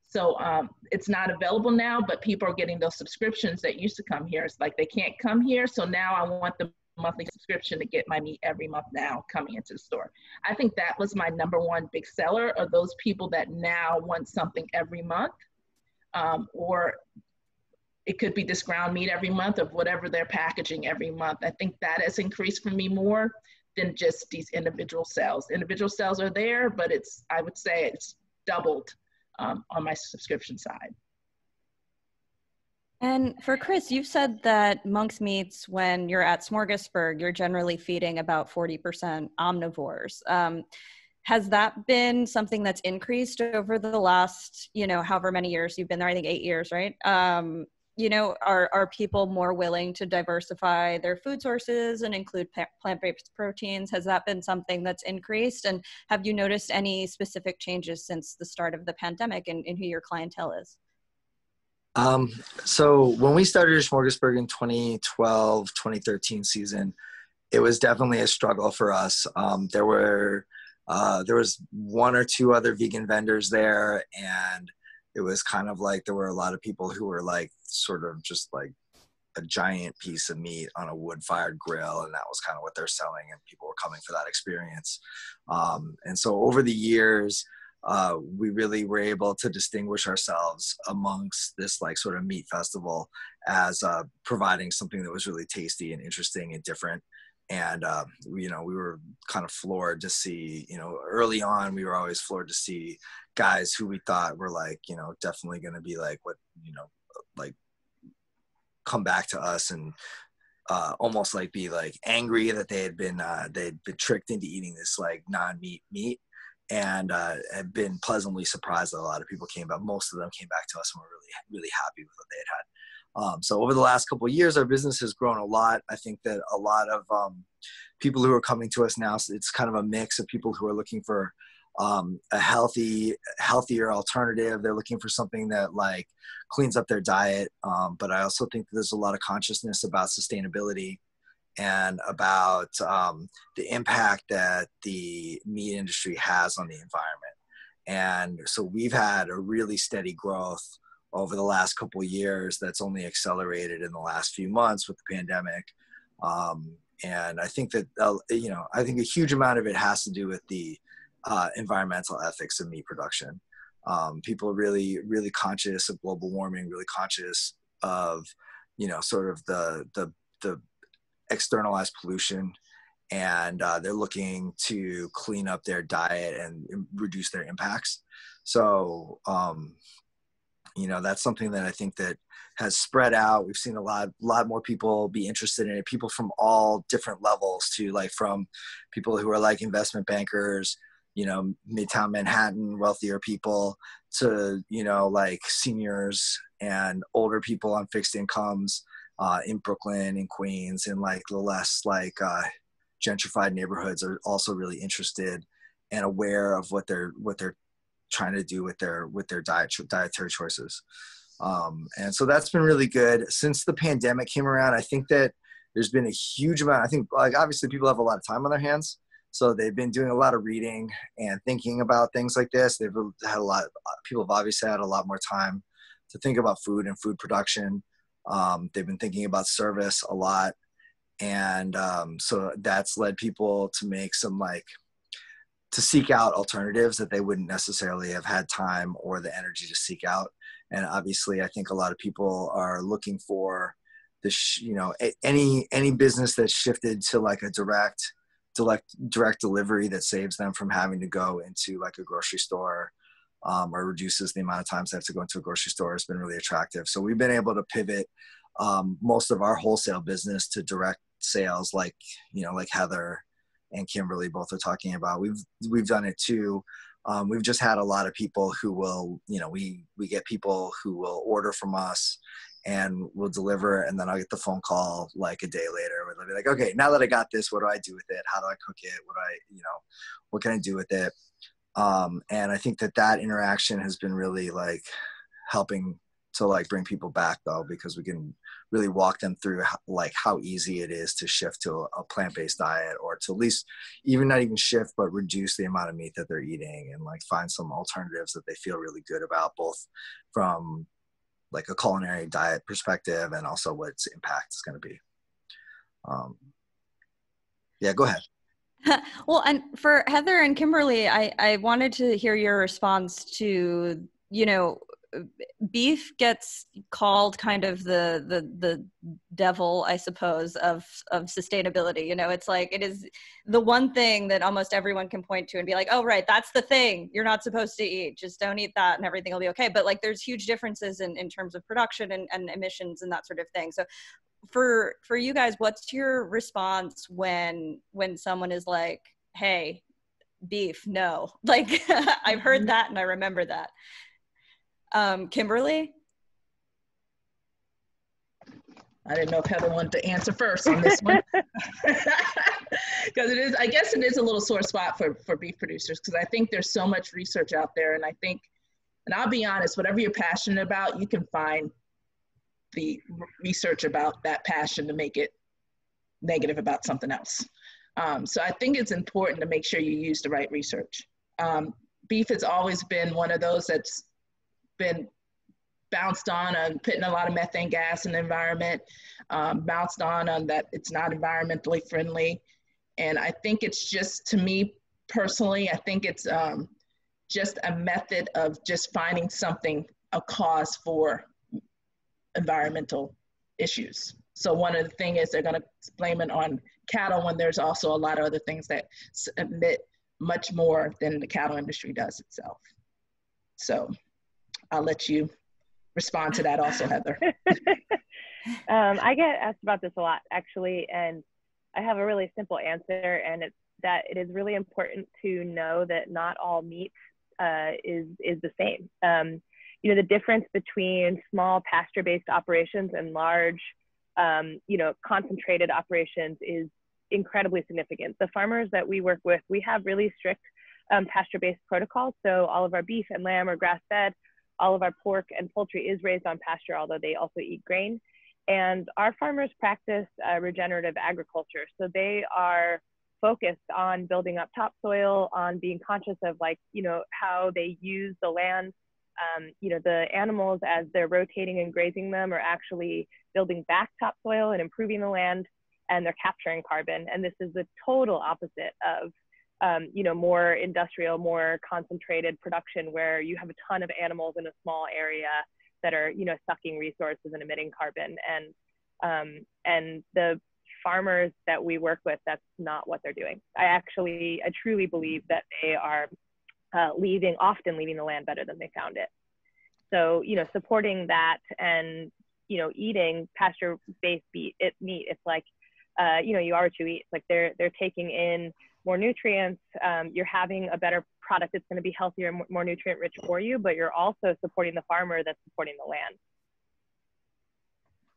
So um, it's not available now, but people are getting those subscriptions that used to come here. It's like they can't come here. So now I want the monthly subscription to get my meat every month now coming into the store. I think that was my number one big seller, are those people that now want something every month, um, or it could be this ground meat every month of whatever they're packaging every month. I think that has increased for me more than just these individual sales. Individual sales are there, but it's, I would say it's doubled um, on my subscription side. And for Chris, you've said that Monk's Meats, when you're at Smorgasburg, you're generally feeding about forty percent omnivores. Um, has that been something that's increased over the last, you know, however many years you've been there? I think eight years, right? Um, you know, are, are people more willing to diversify their food sources and include plant-based proteins? Has that been something that's increased? And have you noticed any specific changes since the start of the pandemic in, in who your clientele is? Um, so when we started Smorgasburg in twenty twelve, twenty thirteen season, it was definitely a struggle for us. Um, there were, uh, there was one or two other vegan vendors there, and it was kind of like, there were a lot of people who were like, sort of just like a giant piece of meat on a wood fired grill. And that was kind of what they're selling, and people were coming for that experience. Um, and so over the years, Uh, we really were able to distinguish ourselves amongst this like sort of meat festival as uh, providing something that was really tasty and interesting and different. And, uh, we, you know, we were kind of floored to see, you know, early on, we were always floored to see guys who we thought were like, you know, definitely going to be like, what, you know, like come back to us and uh, almost like be like angry that they had been, uh, they'd been tricked into eating this like non-meat meat. And uh, have been pleasantly surprised that a lot of people came back. Most of them came back to us and were really, really happy with what they had had. Um, so over the last couple of years, our business has grown a lot. I think that a lot of um, people who are coming to us now, it's kind of a mix of people who are looking for um, a healthy, healthier alternative. They're looking for something that like cleans up their diet. Um, but I also think that there's a lot of consciousness about sustainability and about um, the impact that the meat industry has on the environment. And so we've had a really steady growth over the last couple of years that's only accelerated in the last few months with the pandemic. Um, and I think that, uh, you know, I think a huge amount of it has to do with the uh, environmental ethics of meat production. Um, people are really, really conscious of global warming, really conscious of, you know, sort of the, the, the, externalized pollution, and uh, they're looking to clean up their diet and reduce their impacts. So, um, you know, that's something that I think that has spread out. We've seen a lot, lot more people be interested in it. People from all different levels, to like from people who are like investment bankers, you know, Midtown Manhattan, wealthier people, to, you know, like seniors and older people on fixed incomes. Uh, in Brooklyn, in Queens, in like the less like uh, gentrified neighborhoods, are also really interested and aware of what they're what they're trying to do with their with their diet dietary choices. Um, and so that's been really good. Since the pandemic came around, I think that there's been a huge amount. I think like obviously people have a lot of time on their hands, so they've been doing a lot of reading and thinking about things like this. They've had a lot. People have obviously had a lot more time to think about food and food production. Um, they've been thinking about service a lot. And um, so that's led people to make some like, to seek out alternatives that they wouldn't necessarily have had time or the energy to seek out. And obviously I think a lot of people are looking for the, sh you know, a any, any business that's shifted to like a direct, direct, direct delivery that saves them from having to go into like a grocery store. Um, or reduces the amount of times they have to go into a grocery store, has been really attractive. So we've been able to pivot um, most of our wholesale business to direct sales, like, you know, like Heather and Kimberly both are talking about. We've, we've done it too. Um, we've just had a lot of people who will, you know, we, we get people who will order from us and we'll deliver. And then I'll get the phone call like a day later where they'll be like, okay, now that I got this, what do I do with it? How do I cook it? What do I, you know, what can I do with it? Um, and I think that that interaction has been really like helping to like bring people back though, because we can really walk them through how, like how easy it is to shift to a plant-based diet, or to at least even not even shift, but reduce the amount of meat that they're eating, and like find some alternatives that they feel really good about, both from like a culinary diet perspective and also what its impact is going to be. Um, yeah, go ahead. Well, and for Heather and Kimberly, I, I wanted to hear your response to, you know, beef gets called kind of the the the devil, I suppose, of of sustainability. You know, it's like it is the one thing that almost everyone can point to and be like, oh, right, that's the thing you're not supposed to eat. Just don't eat that and everything will be okay. But like there's huge differences in, in terms of production and, and emissions and that sort of thing. So for for you guys, what's your response when when someone is like, hey, beef, no? Like I've heard that and I remember that. Um, Kimberly? I didn't know if Heather wanted to answer first on this one. Because it is, I guess it is a little sore spot for, for beef producers, because I think there's so much research out there. And I think, and I'll be honest, whatever you're passionate about, you can find the research about that passion to make it negative about something else. Um, so I think it's important to make sure you use the right research. Um, beef has always been one of those that's been bounced on, on putting a lot of methane gas in the environment, um, bounced on on that it's not environmentally friendly. And I think it's just, to me personally, I think it's um, just a method of just finding something, a cause for environmental issues. So one of the things is they're going to blame it on cattle when there's also a lot of other things that emit much more than the cattle industry does itself. So I'll let you respond to that also, Heather. um, I get asked about this a lot, actually, and I have a really simple answer, and it's that it is really important to know that not all meat uh, is, is the same. Um, you know, the difference between small pasture-based operations and large, um, you know, concentrated operations is incredibly significant. The farmers that we work with, we have really strict um, pasture-based protocols, so all of our beef and lamb are grass-fed. All of our pork and poultry is raised on pasture, although they also eat grain. And our farmers practice uh, regenerative agriculture. So they are focused on building up topsoil, on being conscious of like, you know, how they use the land. Um, you know, the animals as they're rotating and grazing them are actually building back topsoil and improving the land, and they're capturing carbon. And this is the total opposite of Um, you know, more industrial, more concentrated production where you have a ton of animals in a small area that are, you know, sucking resources and emitting carbon. And, um, and the farmers that we work with, that's not what they're doing. I actually, I truly believe that they are uh, leaving, often leaving the land better than they found it. So, you know, supporting that and, you know, eating pasture-based meat, it, meat, it's like, uh, you know, you are what you eat. Like they're, they're taking in more nutrients, um, you're having a better product that's going to be healthier and more nutrient rich for you, but you're also supporting the farmer that's supporting the land.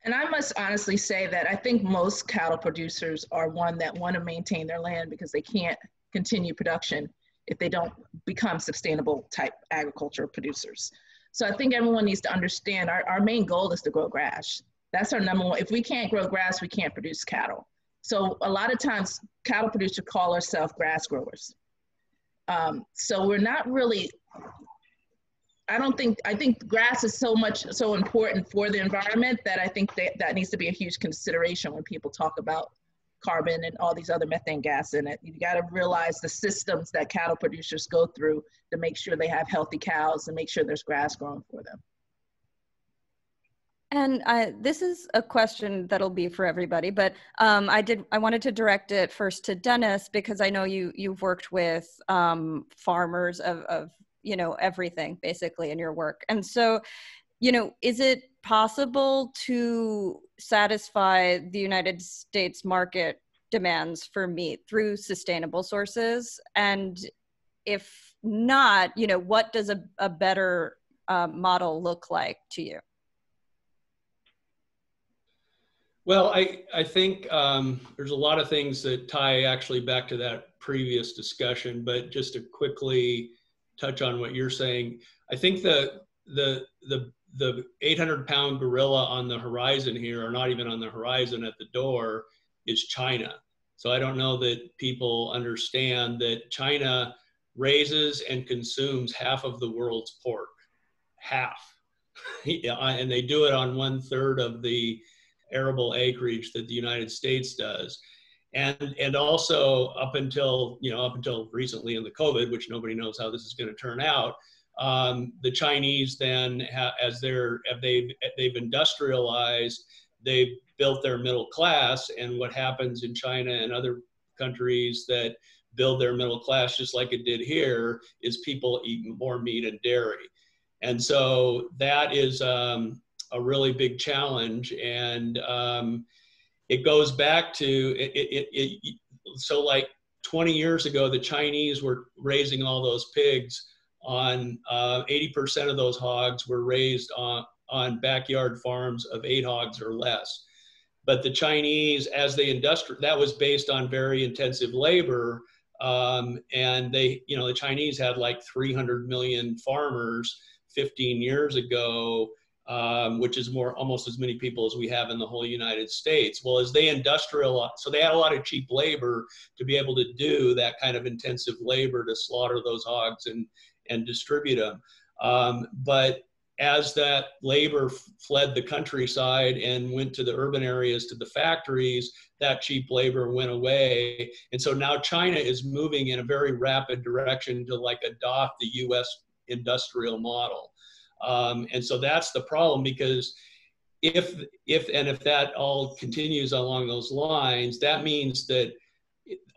And I must honestly say that I think most cattle producers are one that want to maintain their land because they can't continue production if they don't become sustainable type agriculture producers. So I think everyone needs to understand our, our main goal is to grow grass. That's our number one. If we can't grow grass, we can't produce cattle. So a lot of times cattle producers call ourselves grass growers. Um, so we're not really, I don't think, I think grass is so much, so important for the environment that I think that, that needs to be a huge consideration when people talk about carbon and all these other methane gas in it. You gotta realize the systems that cattle producers go through to make sure they have healthy cows and make sure there's grass growing for them. And I, this is a question that'll be for everybody, but um, I did. I wanted to direct it first to Dennis because I know you you've worked with um, farmers of, of you know everything basically in your work, and so you know is it possible to satisfy the United States market demands for meat through sustainable sources? And if not, you know what does a, a better uh, model look like to you? Well, I, I think um, there's a lot of things that tie actually back to that previous discussion, but just to quickly touch on what you're saying, I think the the the the eight hundred pound gorilla on the horizon here, or not even on the horizon, at the door, is China. So I don't know that people understand that China raises and consumes half of the world's pork, half, and they do it on one third of the arable acreage that the United States does. And, and also up until, you know, up until recently in the COVID, which nobody knows how this is going to turn out, Um, the Chinese then, as they're, they've, they've industrialized, they've built their middle class. And what happens in China and other countries that build their middle class, just like it did here, is people eat more meat and dairy. And so that is um, a really big challenge. And um, it goes back to, it, it, it, it, so like twenty years ago, the Chinese were raising all those pigs on uh, eighty percent of those hogs were raised on, on backyard farms of eight hogs or less. But the Chinese, as they industri- that was based on very intensive labor. Um, and they, you know, the Chinese had like three hundred million farmers fifteen years ago, um, which is more, almost as many people as we have in the whole United States. Well, as they industrialized, so they had a lot of cheap labor to be able to do that kind of intensive labor to slaughter those hogs and, and distribute them. Um, but as that labor fled the countryside and went to the urban areas, to the factories, that cheap labor went away. And so now China is moving in a very rapid direction to like adopt the U S industrial model. Um, and so that's the problem, because if, if, and if that all continues along those lines, that means that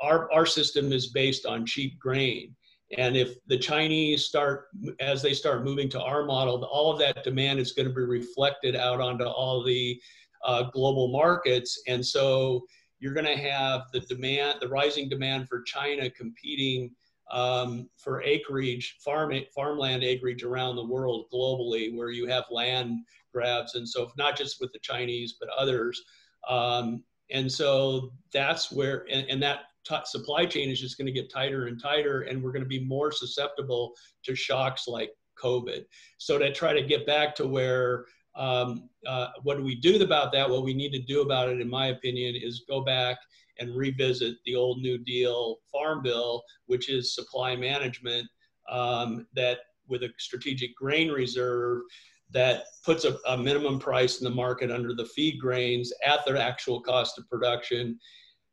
our, our system is based on cheap grain. And if the Chinese start, as they start moving to our model, all of that demand is going to be reflected out onto all the uh, global markets. And so you're going to have the demand, the rising demand for China competing um, for acreage, farm, farmland acreage around the world globally, where you have land grabs. And so not just with the Chinese, but others. Um, and so that's where, and, and that, supply chain is just going to get tighter and tighter, and we're going to be more susceptible to shocks like COVID. So to try to get back to where, um, uh, what do we do about that? What we need to do about it, in my opinion, is go back and revisit the old New Deal Farm Bill, which is supply management, um, that with a strategic grain reserve that puts a, a minimum price in the market under the feed grains at their actual cost of production,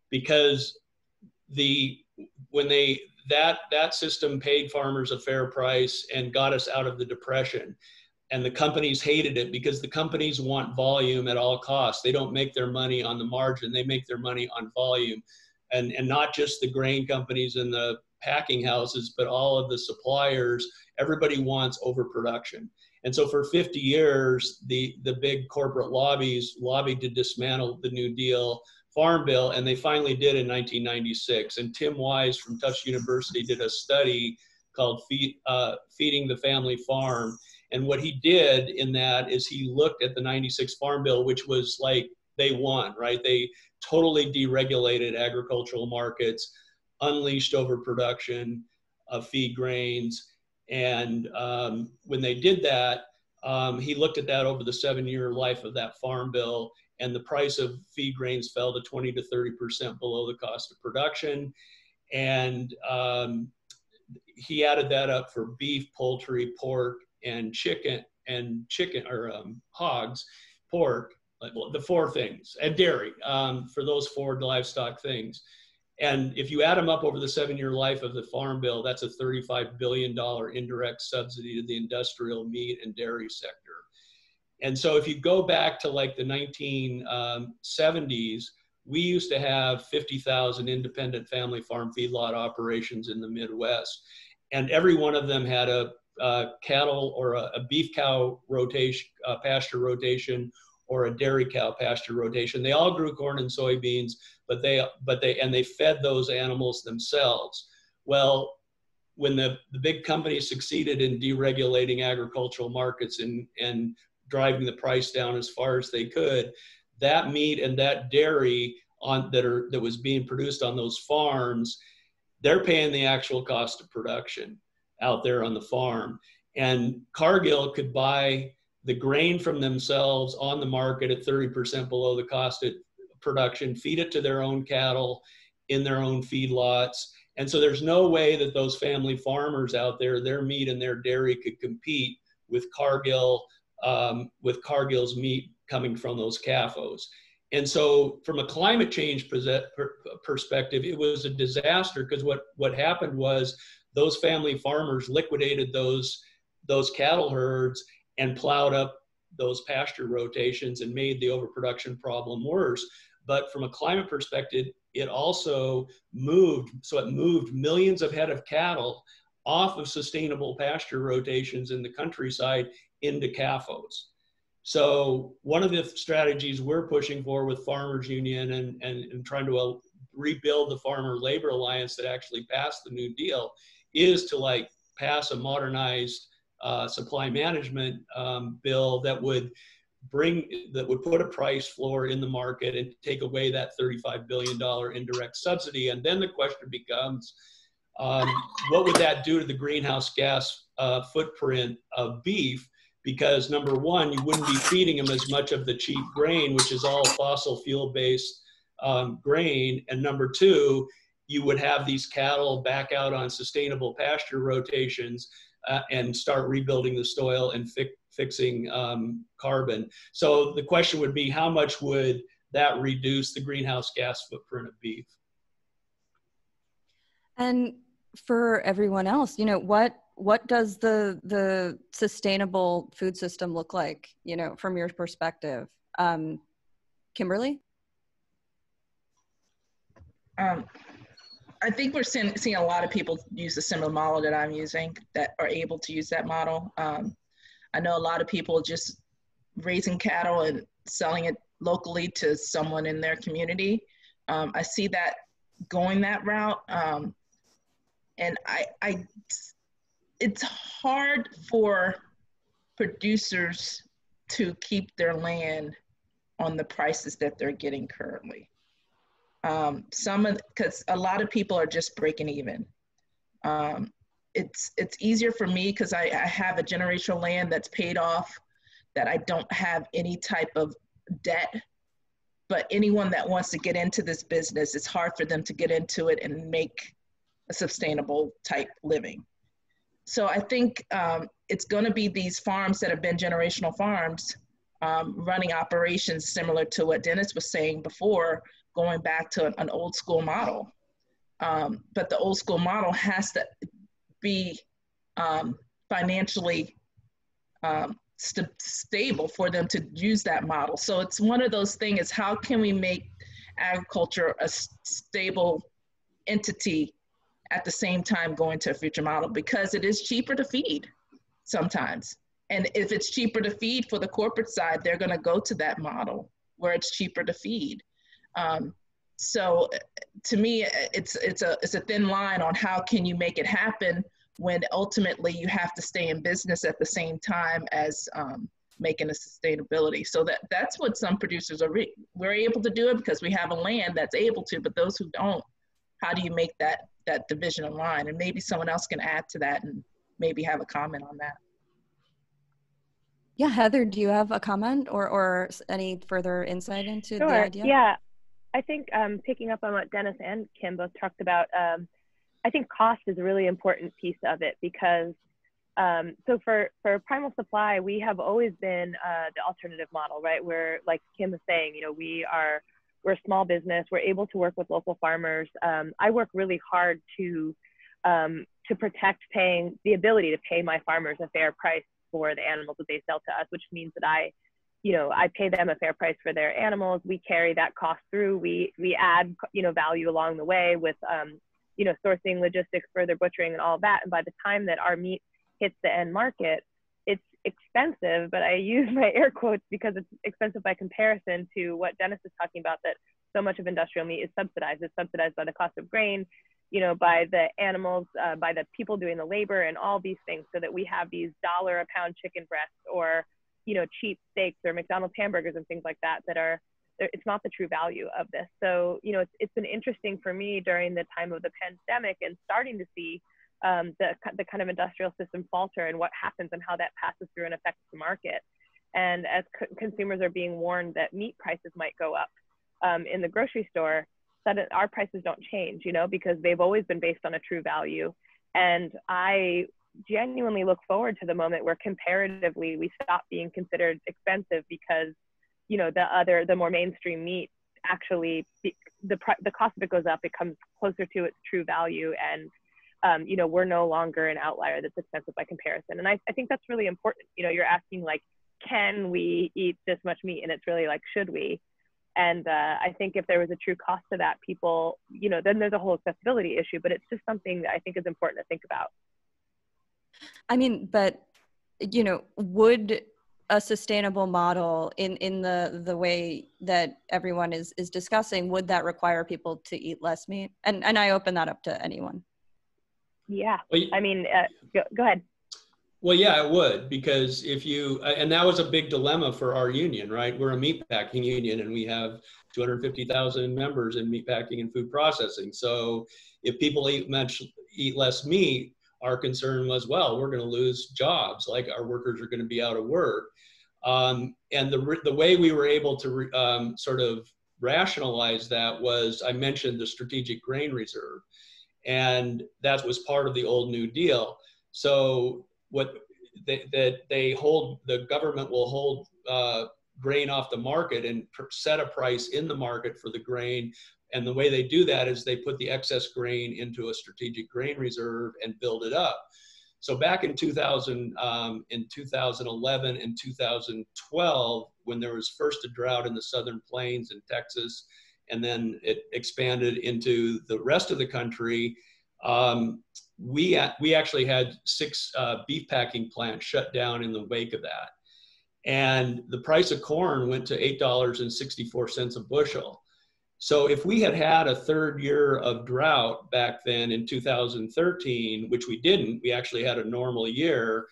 because the when they that that system paid farmers a fair price and got us out of the depression, and the companies hated it because the companies want volume at all costs. They don't make their money on the margin, they make their money on volume, and and not just the grain companies and the packing houses, but all of the suppliers. Everybody wants overproduction. And so for fifty years, the the big corporate lobbies lobbied to dismantle the New Deal Farm Bill, and they finally did in nineteen ninety-six. And Tim Wise from Tufts University did a study called Feed, uh, Feeding the Family Farm. And what he did in that is he looked at the ninety-six Farm Bill, which was like they won, right? They totally deregulated agricultural markets, unleashed overproduction of feed grains. And um, when they did that, um, he looked at that over the seven-year life of that Farm Bill, and the price of feed grains fell to twenty to thirty percent below the cost of production. And um, he added that up for beef, poultry, pork, and chicken, and chicken or um, hogs, pork, the four things, and dairy, um, for those four livestock things. And if you add them up over the seven-year life of the Farm Bill, that's a thirty-five billion dollars indirect subsidy to the industrial meat and dairy sector. And so if you go back to like the nineteen seventies, we used to have fifty thousand independent family farm feedlot operations in the Midwest. And every one of them had a, a cattle or a, a beef cow rotation, uh, pasture rotation, or a dairy cow pasture rotation. They all grew corn and soybeans, but they, but they, and they fed those animals themselves. Well, when the, the big companies succeeded in deregulating agricultural markets and, and driving the price down as far as they could, that meat and that dairy on that are that was being produced on those farms, they're paying the actual cost of production out there on the farm. And Cargill could buy the grain from themselves on the market at thirty percent below the cost of production, feed it to their own cattle in their own feedlots. And so there's no way that those family farmers out there, their meat and their dairy could compete with Cargill, Um, with Cargill's meat coming from those C A F Os. And so from a climate change perspective, it was a disaster, because what, what happened was those family farmers liquidated those those cattle herds and plowed up those pasture rotations and made the overproduction problem worse. But from a climate perspective, it also moved, so it moved millions of head of cattle off of sustainable pasture rotations in the countryside into C A F Os. So one of the strategies we're pushing for with Farmers Union and, and, and trying to uh, rebuild the Farmer Labor Alliance that actually passed the New Deal is to like pass a modernized uh, supply management um, bill that would bring, that would put a price floor in the market and take away that thirty-five billion dollars indirect subsidy. And then the question becomes, um, what would that do to the greenhouse gas uh, footprint of beef? Because number one, you wouldn't be feeding them as much of the cheap grain, which is all fossil fuel-based um, grain. And number two, you would have these cattle back out on sustainable pasture rotations uh, and start rebuilding the soil and fi fixing um, carbon. So the question would be, how much would that reduce the greenhouse gas footprint of beef? And for everyone else, you know, what What does the, the sustainable food system look like, you know, from your perspective? Um, Kimberly? Um, I think we're seeing, seeing a lot of people use a similar model that I'm using, that are able to use that model. Um, I know a lot of people just raising cattle and selling it locally to someone in their community. Um, I see that going that route. Um, and I, I it's hard for producers to keep their land on the prices that they're getting currently. Um, some of, because a lot of people are just breaking even. Um, it's, it's easier for me because I, I have a generational land that's paid off, that I don't have any type of debt, but anyone that wants to get into this business, it's hard for them to get into it and make a sustainable type living. So I think um, it's gonna be these farms that have been generational farms um, running operations similar to what Dennis was saying before, going back to an, an old school model. Um, but the old school model has to be um, financially um, st stable for them to use that model. So it's one of those things, is how can we make agriculture a stable entity at the same time going to a future model, because it is cheaper to feed sometimes. And if it's cheaper to feed for the corporate side, they're gonna go to that model where it's cheaper to feed. Um, so to me, it's, it's, a, it's a thin line on how can you make it happen when ultimately you have to stay in business at the same time as um, making a sustainability. So that, that's what some producers are, re we're able to do it because we have a land that's able to, but those who don't, how do you make that that division online? And maybe someone else can add to that and maybe have a comment on that. Yeah, Heather, do you have a comment or, or any further insight into sure. the idea? Yeah, I think um, picking up on what Dennis and Kim both talked about, um, I think cost is a really important piece of it because, um, so for, for Primal Supply, we have always been uh, the alternative model, right? Where, like Kim was saying, you know, we are We're a small business. We're able to work with local farmers. Um, I work really hard to um, to protect paying the ability to pay my farmers a fair price for the animals that they sell to us, which means that I, you know, I pay them a fair price for their animals. We carry that cost through. We we add you know value along the way with um, you know sourcing, logistics, further butchering, and all that. And by the time that our meat hits the end market, it's expensive, but I use my air quotes because it's expensive by comparison to what Dennis is talking about, that so much of industrial meat is subsidized. It's subsidized by the cost of grain, you know, by the animals, uh, by the people doing the labor and all these things, so that we have these dollar a pound chicken breasts or, you know, cheap steaks or McDonald's hamburgers and things like that, that are, it's not the true value of this. So, you know, it's, it's been interesting for me during the time of the pandemic and starting to see Um, the, the kind of industrial system falter and what happens and how that passes through and affects the market. And as co consumers are being warned that meat prices might go up um, in the grocery store, suddenly our prices don't change, you know, because they've always been based on a true value. And I genuinely look forward to the moment where comparatively we stop being considered expensive because, you know, the other, the more mainstream meat actually, the, the cost of it goes up, it comes closer to its true value. And um, you know, we're no longer an outlier that's expensive by comparison. And I, I think that's really important. You know, you're asking like, can we eat this much meat? And it's really like, should we? And uh, I think if there was a true cost to that, people, you know, then there's a whole accessibility issue, but it's just something that I think is important to think about. I mean, but, you know, would a sustainable model in, in the, the way that everyone is, is discussing, would that require people to eat less meat? And, and I open that up to anyone. Yeah. Well, you, I mean, uh, go, go ahead. Well, yeah, it would, because if you, and that was a big dilemma for our union, right? We're a meatpacking union and we have two hundred fifty thousand members in meatpacking and food processing. So if people eat much, eat less meat, our concern was, well, we're going to lose jobs, like our workers are going to be out of work. Um, and the, the way we were able to re, um, sort of rationalize that was, I mentioned the strategic grain reserve, and that was part of the old New Deal. So what they, that they hold, the government will hold uh, grain off the market and set a price in the market for the grain. And the way they do that is they put the excess grain into a strategic grain reserve and build it up. So back in two thousand, um, in two thousand eleven and two thousand twelve, when there was first a drought in the Southern Plains in Texas, and then it expanded into the rest of the country, um, we, we actually had six uh, beef packing plants shut down in the wake of that. And the price of corn went to eight dollars and sixty-four cents a bushel. So if we had had a third year of drought back then in two thousand thirteen, which we didn't, we actually had a normal year,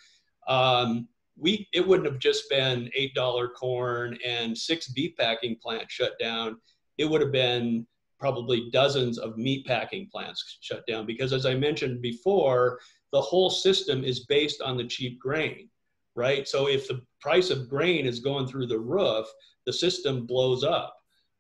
um, we, it wouldn't have just been eight dollar corn and six beef packing plants shut down. It would have been probably dozens of meat packing plants shut down, because as I mentioned before, the whole system is based on the cheap grain, right? So if the price of grain is going through the roof, the system blows up.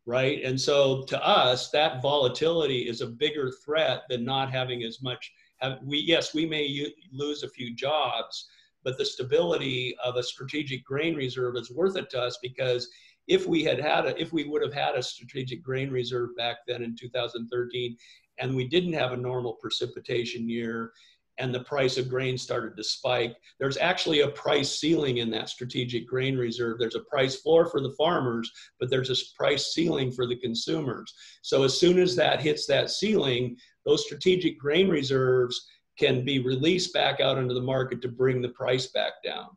Right. And so to us, that volatility is a bigger threat than not having as much. Have, we, yes, we may lose a few jobs, but the stability of a strategic grain reserve is worth it to us, because if we had had a, if we would have had a strategic grain reserve back then in two thousand thirteen, and we didn't have a normal precipitation year, and the price of grain started to spike. There's actually a price ceiling in that strategic grain reserve. There's a price floor for the farmers, but there's a price ceiling for the consumers. So as soon as that hits that ceiling, those strategic grain reserves can be released back out into the market to bring the price back down.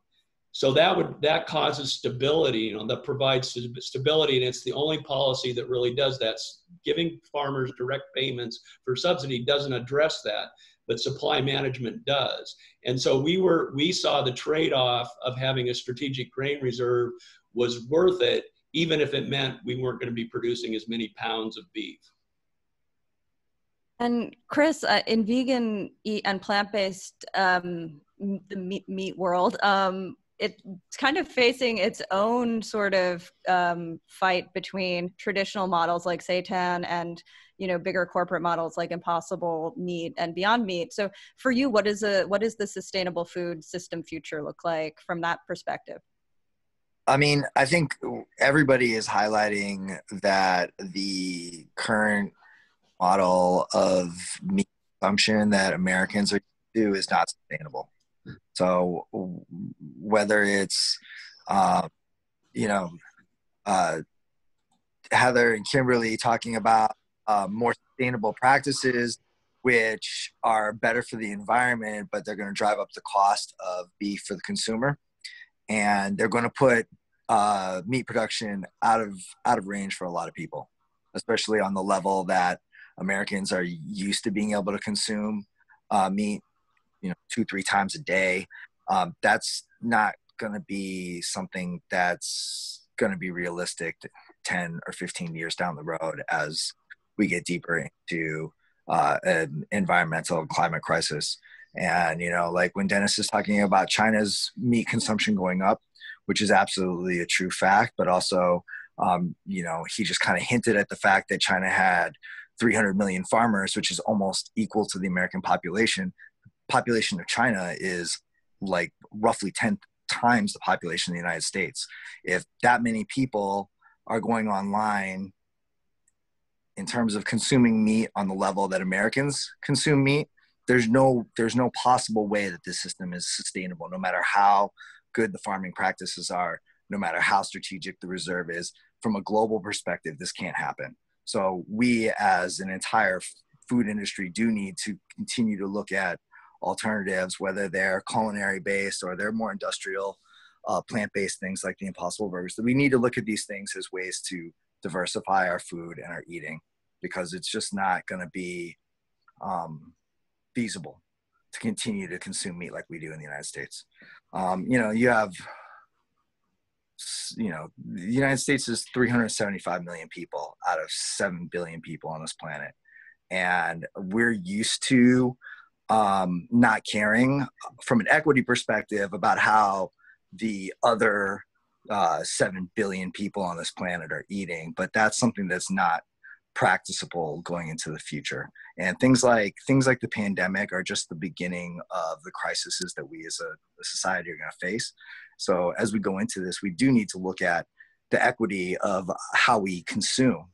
So that would, that causes stability, you know, that provides stability, and it's the only policy that really does that. Giving farmers direct payments for subsidy doesn't address that, but supply management does. And so we were, we saw the trade-off of having a strategic grain reserve was worth it, even if it meant we weren't going to be producing as many pounds of beef. And Chris, uh, in vegan and plant-based um, the meat, meat world, um, it's kind of facing its own sort of um, fight between traditional models like Seitan and, you know, bigger corporate models like Impossible Meat and Beyond Meat. So for you, what is a, what is the sustainable food system future look like from that perspective? I mean, I think everybody is highlighting that the current model of meat consumption that Americans are used to is not sustainable. So whether it's, uh, you know, uh, Heather and Kimberly talking about Uh, more sustainable practices, which are better for the environment, but they're going to drive up the cost of beef for the consumer, and they're going to put uh, meat production out of out of range for a lot of people, especially on the level that Americans are used to being able to consume uh, meat, you know, two, three times a day. Um, that's not going to be something that's going to be realistic ten or fifteen years down the road as we get deeper into uh, an environmental climate crisis. And, you know, like when Dennis is talking about China's meat consumption going up, which is absolutely a true fact, but also, um, you know, he just kind of hinted at the fact that China had three hundred million farmers, which is almost equal to the American population. The population of China is like roughly ten times the population of the United States. If that many people are going online in terms of consuming meat on the level that Americans consume meat, there's no, there's no possible way that this system is sustainable, no matter how good the farming practices are, no matter how strategic the reserve is. From a global perspective, this can't happen. So we as an entire food industry do need to continue to look at alternatives, whether they're culinary based or they're more industrial, uh, plant-based things like the Impossible Burgers. So we need to look at these things as ways to diversify our food and our eating, because it's just not going to be um, feasible to continue to consume meat like we do in the United States. Um, you know, you have, you know, the United States is three hundred seventy-five million people out of seven billion people on this planet. And we're used to um, not caring from an equity perspective about how the other uh, seven billion people on this planet are eating, but that's something that's not practicable going into the future. And things like things like the pandemic are just the beginning of the crises that we as a, a society are going to face. So as we go into this, we do need to look at the equity of how we consume,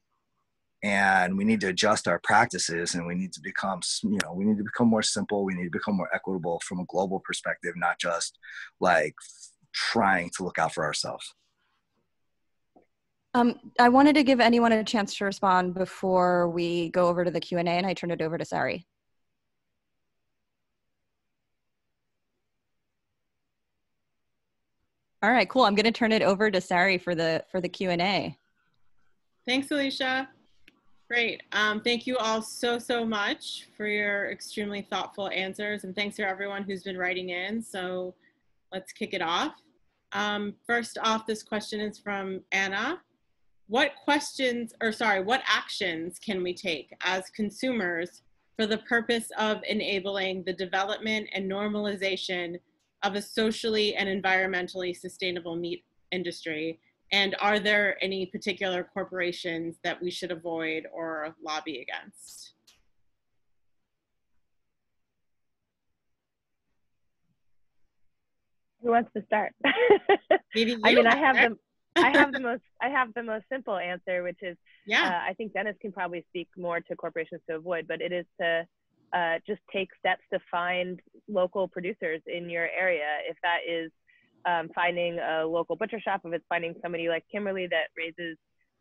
and we need to adjust our practices, and we need to become, you know, we need to become more simple. We need to become more equitable from a global perspective, not just like trying to look out for ourselves. Um, I wanted to give anyone a chance to respond before we go over to the Q and A, and I turn it over to Sari. All right, cool. I'm going to turn it over to Sari for the for the Q and A. Thanks, Alicia. Great. Um, thank you all so, so much for your extremely thoughtful answers, and thanks to everyone who's been writing in. So let's kick it off. Um, first off, this question is from Anna. What questions, or sorry, what actions can we take as consumers for the purpose of enabling the development and normalization of a socially and environmentally sustainable meat industry? And are there any particular corporations that we should avoid or lobby against? Who wants to start? Maybe you. I mean, I have the, I have the most, I have the most simple answer, which is, yeah. Uh, I think Dennis can probably speak more to corporations to avoid, but it is to uh, just take steps to find local producers in your area. If that is um, finding a local butcher shop, if it's finding somebody like Kimberly that raises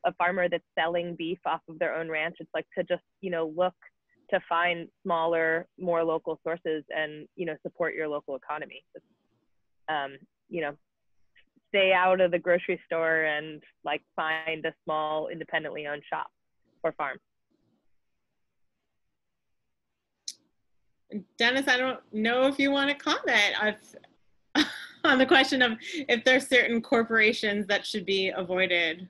a farmer that's selling beef off of their own ranch, it's like to just, you know, look to find smaller, more local sources and, you know, support your local economy. It's, Um, you know, stay out of the grocery store and like find a small independently owned shop or farm. Dennis, I don't know if you want to comment I've, on the question of if there's certain corporations that should be avoided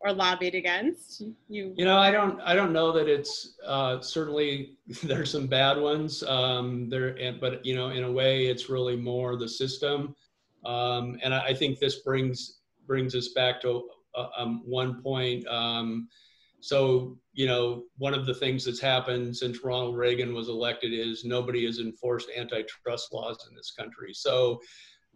or lobbied against. You, you know, I don't, I don't know that it's uh, certainly there's some bad ones um, there, and, but you know, in a way it's really more the system. Um, and I, I think this brings, brings us back to uh, um, one point. Um, so, you know, one of the things that's happened since Ronald Reagan was elected is nobody has enforced antitrust laws in this country. So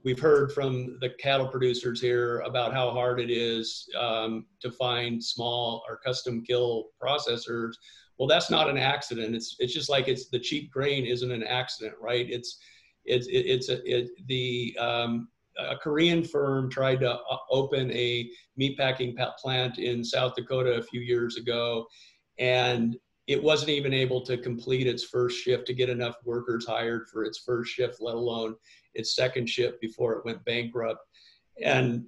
we've heard from the cattle producers here about how hard it is um, to find small or custom kill processors. Well, that's not an accident. It's it's just like it's the cheap grain isn't an accident, right? It's it's it's a, it, the um, a Korean firm tried to open a meatpacking plant in South Dakota a few years ago, and it wasn't even able to complete its first shift to get enough workers hired for its first shift, let alone its second shift before it went bankrupt. And,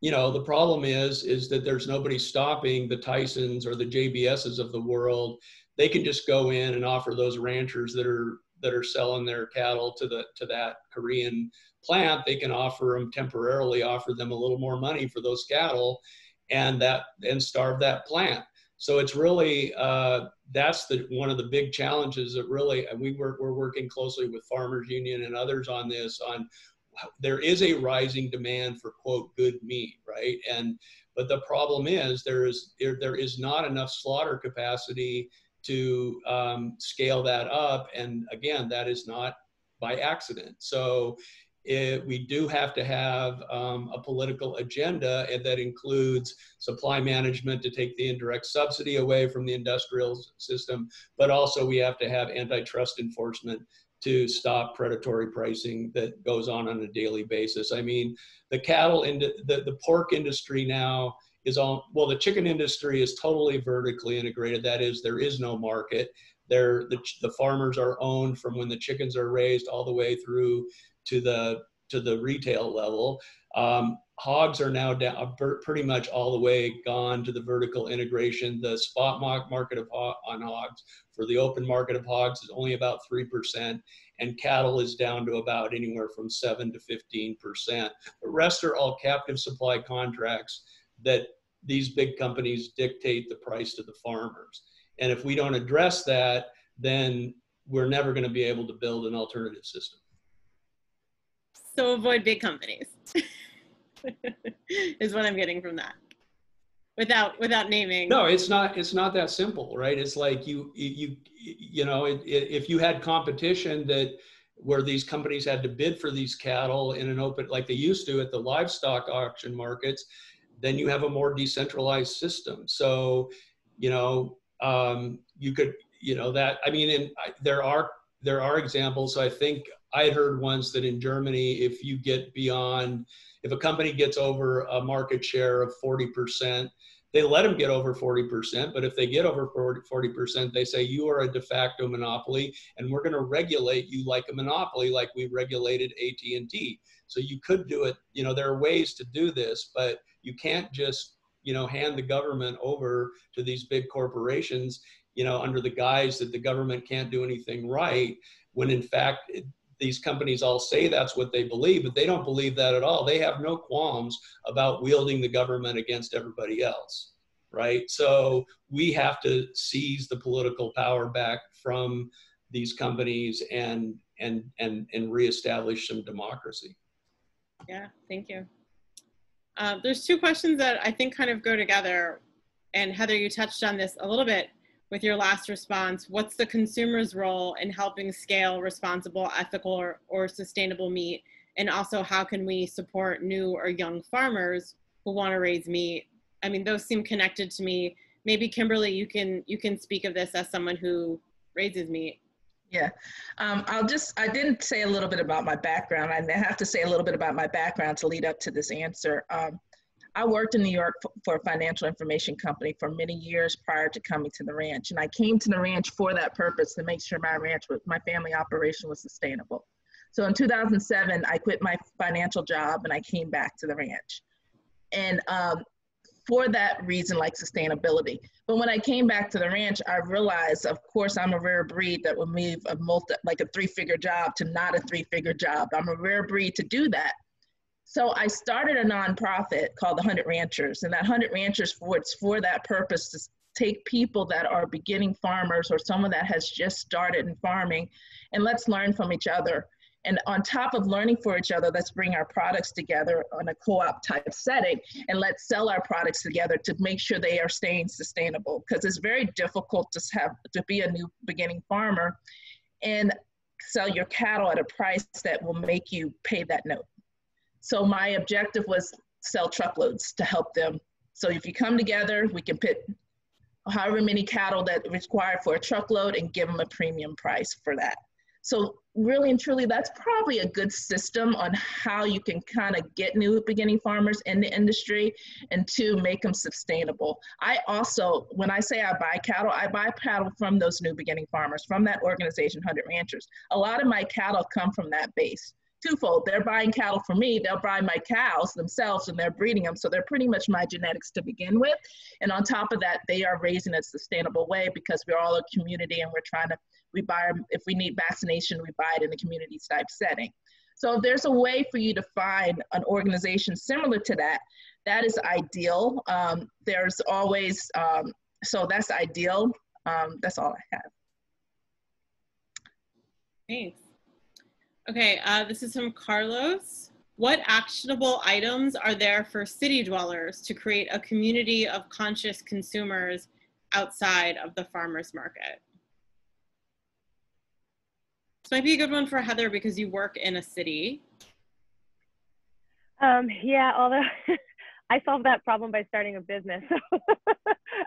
you know, the problem is, is that there's nobody stopping the Tysons or the J B Ss of the world. They can just go in and offer those ranchers that are, that are selling their cattle to the, to that Korean plant. They can offer them temporarily, offer them a little more money for those cattle and that, and starve that plant. So it's really, uh, that's the, one of the big challenges that really, and we work, we're working closely with Farmers Union and others on this, on there is a rising demand for quote, good meat, right? And, but the problem is there is, there is not enough slaughter capacity to um, scale that up. And again, that is not by accident. So it, we do have to have um, a political agenda, and that includes supply management to take the indirect subsidy away from the industrial system, but also we have to have antitrust enforcement to stop predatory pricing that goes on on a daily basis. I mean, the cattle and the, the pork industry now is all, well, the chicken industry is totally vertically integrated. That is, there is no market. They're, the, the farmers are owned from when the chickens are raised all the way through to the, to the retail level. Um, hogs are now down, pretty much all the way gone to the vertical integration. The spot market of ho on hogs for the open market of hogs is only about three percent, and cattle is down to about anywhere from seven to fifteen percent. The rest are all captive supply contracts that these big companies dictate the price to the farmers. And if we don't address that, then we're never going to be able to build an alternative system. So avoid big companies is what I'm getting from that, without, without naming. No, it's not, it's not that simple, right? It's like you, you, you know, it, it, if you had competition that where these companies had to bid for these cattle in an open, like they used to at the livestock auction markets, then you have a more decentralized system. So, you know, um, you could, you know, that, I mean, and I, there are, there are examples. I think I had heard once that in Germany, if you get beyond, if a company gets over a market share of forty percent, they let them get over forty percent, but if they get over forty percent, they say, you are a de facto monopoly, and we're gonna regulate you like a monopoly, like we regulated A T and T. So you could do it, you know, there are ways to do this, but you can't just, you know, hand the government over to these big corporations, you know, under the guise that the government can't do anything right, when in fact, it, these companies all say that's what they believe, but they don't believe that at all. They have no qualms about wielding the government against everybody else, right? So we have to seize the political power back from these companies and and and and reestablish some democracy. Yeah, thank you. Uh, there's two questions that I think kind of go together, and Heather, you touched on this a little bit with your last response. What's the consumer's role in helping scale responsible, ethical, or, or sustainable meat? And also, how can we support new or young farmers who want to raise meat? I mean, those seem connected to me. Maybe Kimberly, you can, you can speak of this as someone who raises meat. Yeah, um, I'll just, I didn't say a little bit about my background. I have to say a little bit about my background to lead up to this answer. Um, I worked in New York for a financial information company for many years prior to coming to the ranch. And I came to the ranch for that purpose, to make sure my ranch, was, my family operation was sustainable. So in two thousand seven, I quit my financial job and I came back to the ranch. And um, for that reason, like sustainability. But when I came back to the ranch, I realized, of course, I'm a rare breed that would move a multi, like a three-figure job to not a three-figure job. I'm a rare breed to do that. So I started a nonprofit called the Hundred Ranchers, and that Hundred Ranchers for it's for that purpose to take people that are beginning farmers or someone that has just started in farming, and let's learn from each other. And on top of learning for each other, let's bring our products together on a co-op type setting, and let's sell our products together to make sure they are staying sustainable, because it's very difficult to have to be a new beginning farmer and sell your cattle at a price that will make you pay that note. So my objective was sell truckloads to help them. So if you come together, we can pick however many cattle that required for a truckload and give them a premium price for that. So really and truly, that's probably a good system on how you can kind of get new beginning farmers in the industry and to make them sustainable. I also, when I say I buy cattle, I buy cattle from those new beginning farmers, from that organization, Hundred Ranchers. A lot of my cattle come from that base. Twofold, they're buying cattle for me, they'll buy my cows themselves and they're breeding them, so they're pretty much my genetics to begin with. And on top of that, they are raising in a sustainable way, because we're all a community and we're trying to, we buy, if we need vaccination, we buy it in a community type setting. So if there's a way for you to find an organization similar to that, that is ideal. Um, there's always, um, so that's ideal. Um, that's all I have. Thanks. Okay, uh, this is from Carlos. What actionable items are there for city dwellers to create a community of conscious consumers outside of the farmers market? This might be a good one for Heather because you work in a city. Um, yeah, although I solved that problem by starting a business. So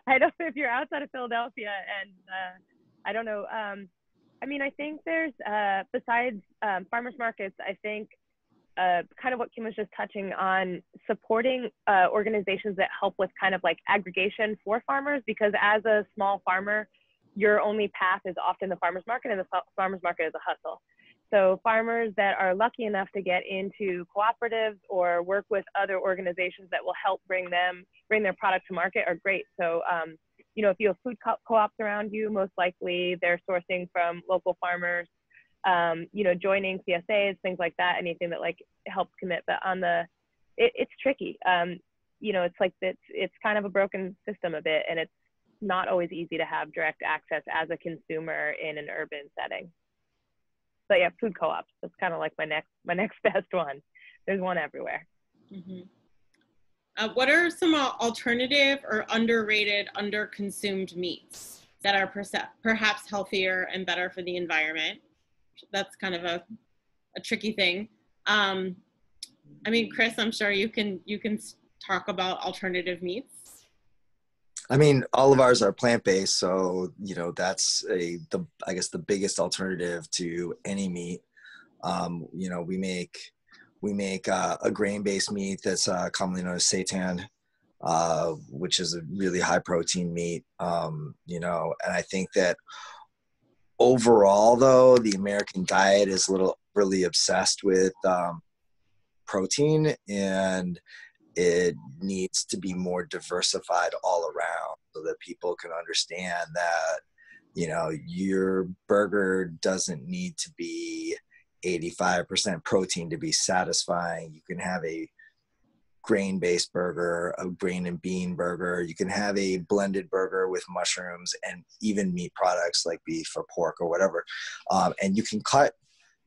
I don't know if you're outside of Philadelphia and uh, I don't know. Um, I mean, I think there's, uh, besides um, farmers markets, I think uh, kind of what Kim was just touching on, supporting uh, organizations that help with kind of like aggregation for farmers, because as a small farmer, your only path is often the farmers market, and the farmers market is a hustle. So farmers that are lucky enough to get into cooperatives or work with other organizations that will help bring them, bring their product to market are great. So, um, you know, if you have food co- co-ops around you, most likely they're sourcing from local farmers, um, you know, joining C S As, things like that, anything that like helps commit. But on the, it, it's tricky. Um, you know, it's like, it's, it's kind of a broken system a bit, and it's not always easy to have direct access as a consumer in an urban setting. But yeah, food co-ops, that's kind of like my next, my next best one. There's one everywhere. Mm-hmm. Uh, what are some uh, alternative or underrated, under-consumed meats that are perse- perhaps healthier and better for the environment? That's kind of a, a tricky thing. Um, I mean, Chris, I'm sure you can you can talk about alternative meats. I mean, all of ours are plant-based, so you know that's a the I guess the biggest alternative to any meat. Um, you know, we make. We make uh, a grain-based meat that's uh, commonly known as Seitan, uh, which is a really high-protein meat, um, you know. And I think that overall, though, the American diet is a little really obsessed with um, protein, and it needs to be more diversified all around so that people can understand that, you know, your burger doesn't need to be eighty-five percent protein to be satisfying. You can have a grain-based burger, a grain and bean burger. You can have a blended burger with mushrooms and even meat products like beef or pork or whatever. Um, and you can cut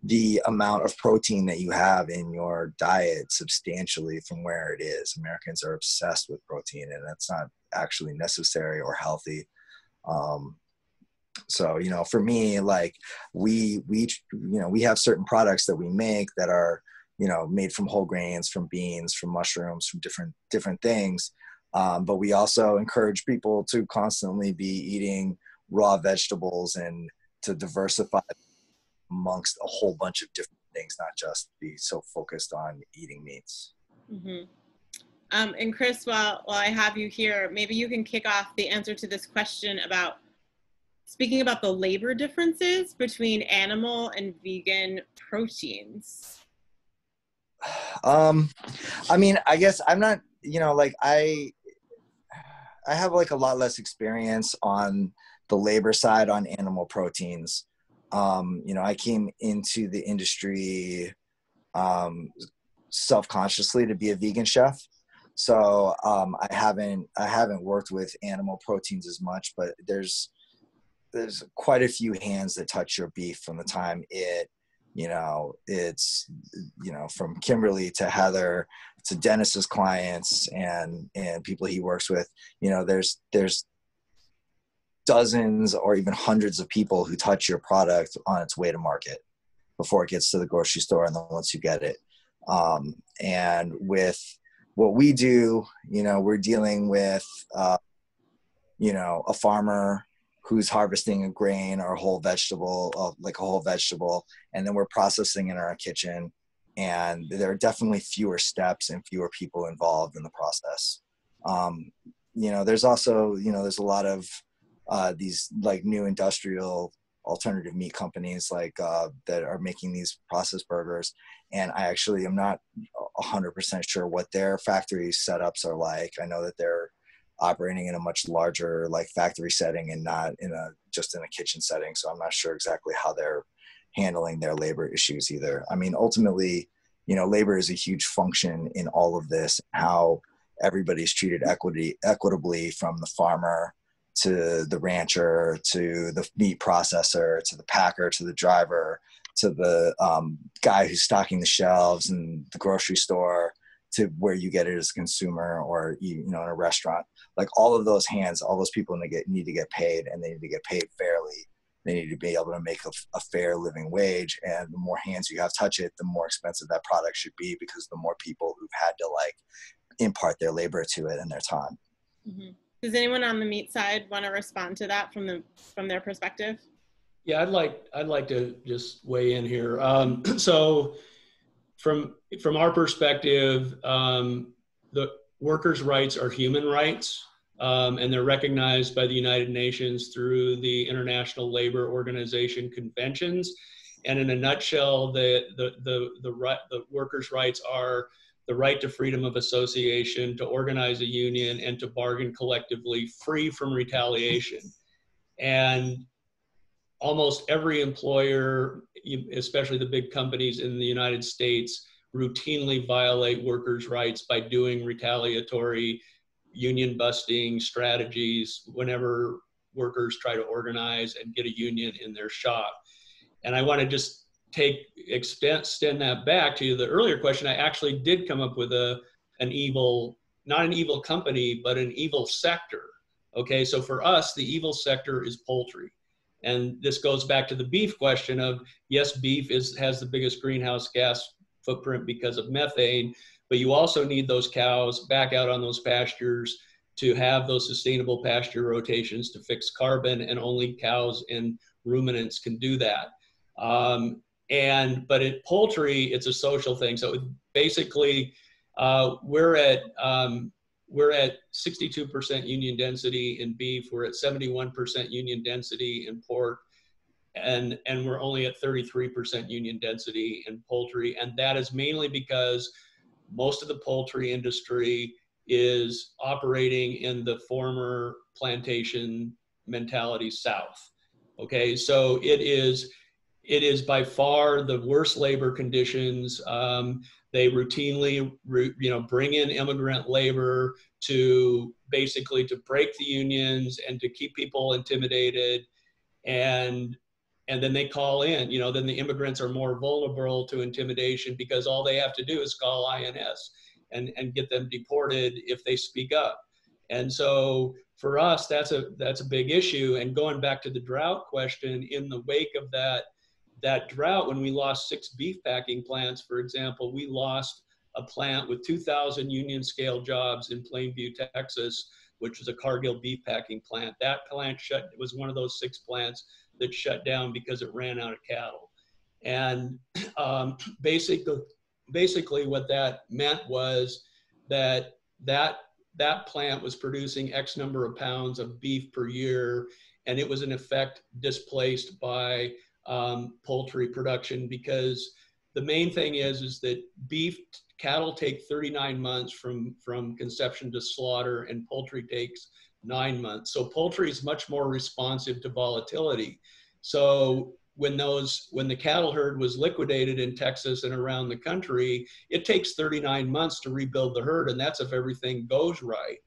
the amount of protein that you have in your diet substantially from where it is. Americans are obsessed with protein, and that's not actually necessary or healthy. Um, So, you know, for me, like we, we, you know, we have certain products that we make that are, you know, made from whole grains, from beans, from mushrooms, from different, different things. Um, but we also encourage people to constantly be eating raw vegetables and to diversify amongst a whole bunch of different things, not just be so focused on eating meats. Mm-hmm. Um, and Chris, while, while I have you here, maybe you can kick off the answer to this question about speaking about the labor differences between animal and vegan proteins. Um, I mean, I guess I'm not, you know, like I, I have like a lot less experience on the labor side on animal proteins. Um, you know, I came into the industry um, self-consciously to be a vegan chef. So um, I haven't, I haven't worked with animal proteins as much, but there's, there's quite a few hands that touch your beef from the time it, you know, it's, you know, from Kimberly to Heather to Dennis's clients and, and people he works with, you know, there's, there's dozens or even hundreds of people who touch your product on its way to market before it gets to the grocery store. And then once you get it, um, and with what we do, you know, we're dealing with, uh, you know, a farmer who's harvesting a grain or a whole vegetable, uh, like a whole vegetable, and then we're processing in our kitchen. And there are definitely fewer steps and fewer people involved in the process. Um, you know, there's also, you know, there's a lot of uh, these like new industrial alternative meat companies like uh, that are making these processed burgers. And I actually am not one hundred percent sure what their factory setups are like. I know that they're operating in a much larger like factory setting and not in a just in a kitchen setting. So I'm not sure exactly how they're handling their labor issues either. I mean, ultimately, you know, labor is a huge function in all of this, how everybody's treated equity equitably from the farmer to the rancher, to the meat processor, to the packer, to the driver, to the um, guy who's stocking the shelves in the grocery store, to where you get it as a consumer or, you know, in a restaurant. Like all of those hands, all those people need to get, need to get paid, and they need to get paid fairly. They need to be able to make a, a fair living wage. And the more hands you have touch it, the more expensive that product should be, because the more people who've had to like impart their labor to it and their time. Mm-hmm. Does anyone on the meat side want to respond to that from the from their perspective? Yeah, I'd like I'd like to just weigh in here. Um, so, from from our perspective, um, the workers' rights are human rights, um, and they're recognized by the United Nations through the International Labor Organization conventions. And in a nutshell, the the the the, the, the workers' rights are the right to freedom of association, to organize a union, and to bargain collectively, free from retaliation. And almost every employer, especially the big companies in the United States, routinely violate workers' rights by doing retaliatory union busting strategies whenever workers try to organize and get a union in their shop. And I want to just take extend, extend that back to the earlier question. I actually did come up with a an evil, not an evil company, but an evil sector. Okay, so for us, the evil sector is poultry. And this goes back to the beef question of, yes, beef is has the biggest greenhouse gas footprint because of methane, but you also need those cows back out on those pastures to have those sustainable pasture rotations to fix carbon, and only cows and ruminants can do that. Um, And, but in poultry, it's a social thing. So basically, uh, we're at um, we're at sixty-two percent union density in beef. We're at seventy-one percent union density in pork, and and we're only at thirty-three percent union density in poultry. And that is mainly because most of the poultry industry is operating in the former plantation mentality South. Okay, so it is. It is by far the worst labor conditions. Um, they routinely, you know, bring in immigrant labor to basically to break the unions and to keep people intimidated, and and then they call in. You know, then the immigrants are more vulnerable to intimidation because all they have to do is call I N S and and get them deported if they speak up. And so for us, that's a that's a big issue. And going back to the drought question, in the wake of that. That drought, when we lost six beef packing plants, for example, we lost a plant with two thousand union scale jobs in Plainview, Texas, which was a Cargill beef packing plant. That plant shut, it was one of those six plants that shut down because it ran out of cattle. And um, basically, basically what that meant was that, that that plant was producing X number of pounds of beef per year, and it was in effect displaced by Um, poultry production, because the main thing is is that beef cattle take thirty-nine months from from conception to slaughter, and poultry takes nine months. So poultry is much more responsive to volatility. So when those when the cattle herd was liquidated in Texas and around the country, it takes thirty-nine months to rebuild the herd, and that's if everything goes right.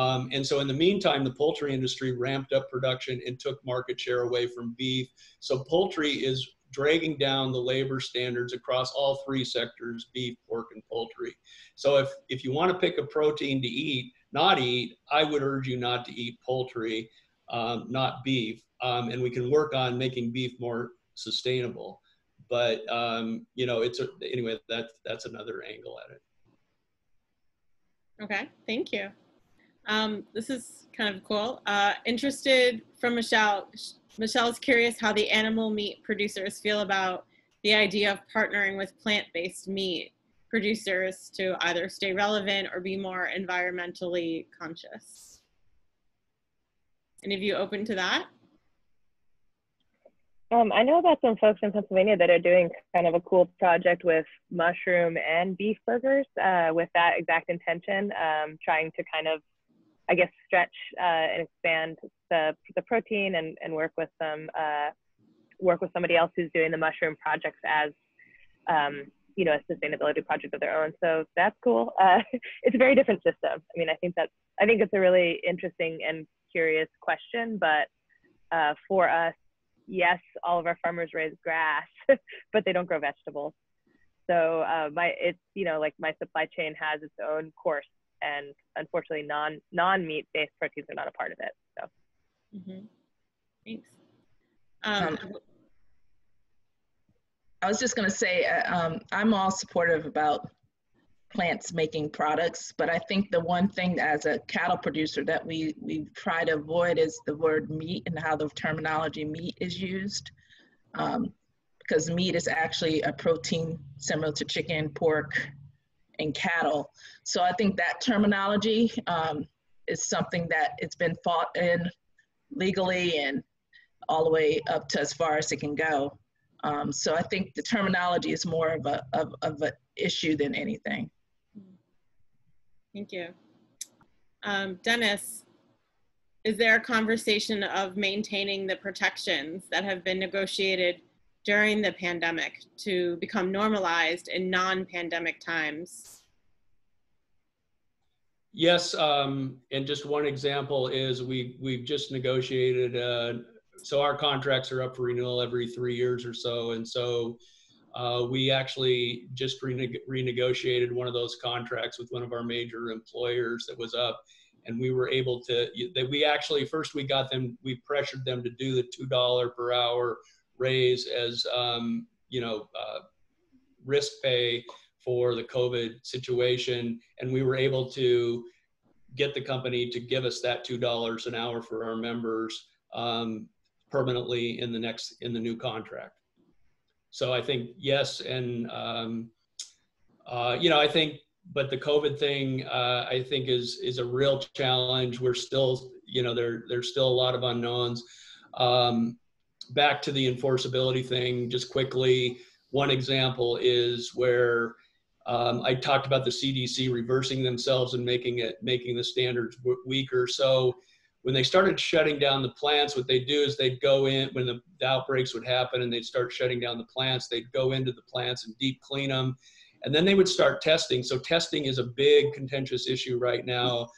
Um, and so in the meantime, the poultry industry ramped up production and took market share away from beef. So poultry is dragging down the labor standards across all three sectors, beef, pork, and poultry. So if, if you want to pick a protein to eat, not eat, I would urge you not to eat poultry, um, not beef. Um, and we can work on making beef more sustainable. But, um, you know, it's a, anyway, that's, that's another angle at it. Okay, thank you. Um, this is kind of cool. Uh, interested from Michelle. Michelle's curious how the animal meat producers feel about the idea of partnering with plant-based meat producers to either stay relevant or be more environmentally conscious. Any of you open to that? Um, I know about some folks in Pennsylvania that are doing kind of a cool project with mushroom and beef burgers uh, with that exact intention, um, trying to kind of I guess, stretch uh, and expand the, the protein and, and work with some, uh, work with somebody else who's doing the mushroom projects as, um, you know, a sustainability project of their own. So that's cool. Uh, it's a very different system. I mean, I think that's, I think it's a really interesting and curious question, but uh, for us, yes, all of our farmers raise grass, but they don't grow vegetables. So uh, my, it's, you know, like my supply chain has its own course, and unfortunately non non meat based proteins are not a part of it. So mm-hmm. Thanks. Um, I was just going to say, um, I'm all supportive about plants making products, but I think the one thing as a cattle producer that we, we try to avoid is the word meat and how the terminology meat is used. Um, because meat is actually a protein similar to chicken, pork, and cattle. So I think that terminology um, is something that it's been fought in legally and all the way up to as far as it can go. Um, so I think the terminology is more of a of, of an issue than anything. Thank you. Um, Dennis, is there a conversation of maintaining the protections that have been negotiated during the pandemic to become normalized in non-pandemic times? Yes, um, and just one example is we, we've just negotiated, uh, so our contracts are up for renewal every three years or so, and so uh, we actually just rene renegotiated one of those contracts with one of our major employers that was up, and we were able to, that we actually, first we got them, we pressured them to do the two dollars per hour raise as um, you know uh, risk pay for the COVID situation, and we were able to get the company to give us that two dollars an hour for our members um, permanently in the next in the new contract. So I think yes, and um, uh, you know I think, but the COVID thing uh, I think is is a real challenge. We're still you know there there's still a lot of unknowns. Um, Back to the enforceability thing, just quickly, one example is where um, I talked about the C D C reversing themselves and making it making the standards weaker. So when they started shutting down the plants, what they do is they'd go in, when the, the outbreaks would happen and they'd start shutting down the plants, they'd go into the plants and deep clean them. And then they would start testing. So testing is a big contentious issue right now.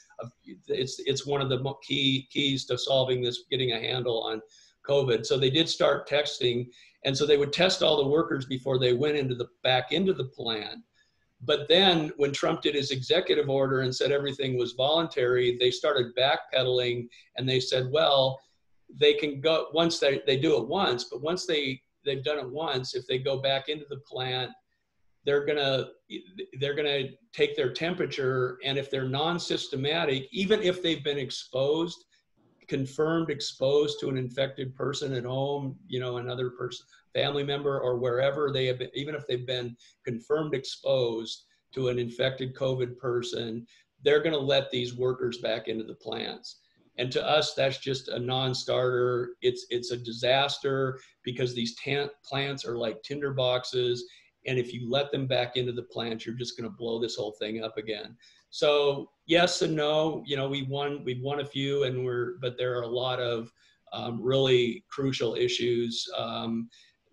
It's, it's one of the key keys to solving this, getting a handle on COVID. So they did start testing, and so they would test all the workers before they went into the back into the plant. But then when Trump did his executive order and said everything was voluntary, they started backpedaling, and they said, well, they can go once they, they do it once, but once they, they've done it once, if they go back into the plant, they're gonna they're gonna take their temperature, and if they're non-systematic, even if they've been exposed, confirmed exposed to an infected person at home, you know, another person, family member, or wherever they have been, even if they've been confirmed exposed to an infected COVID person, they're going to let these workers back into the plants. And to us, that's just a non-starter. It's, it's a disaster because these plants are like tinderboxes. And if you let them back into the plant, you're just going to blow this whole thing up again. So yes and no, you know, we won, we've won a few, and we're, but there are a lot of um, really crucial issues um,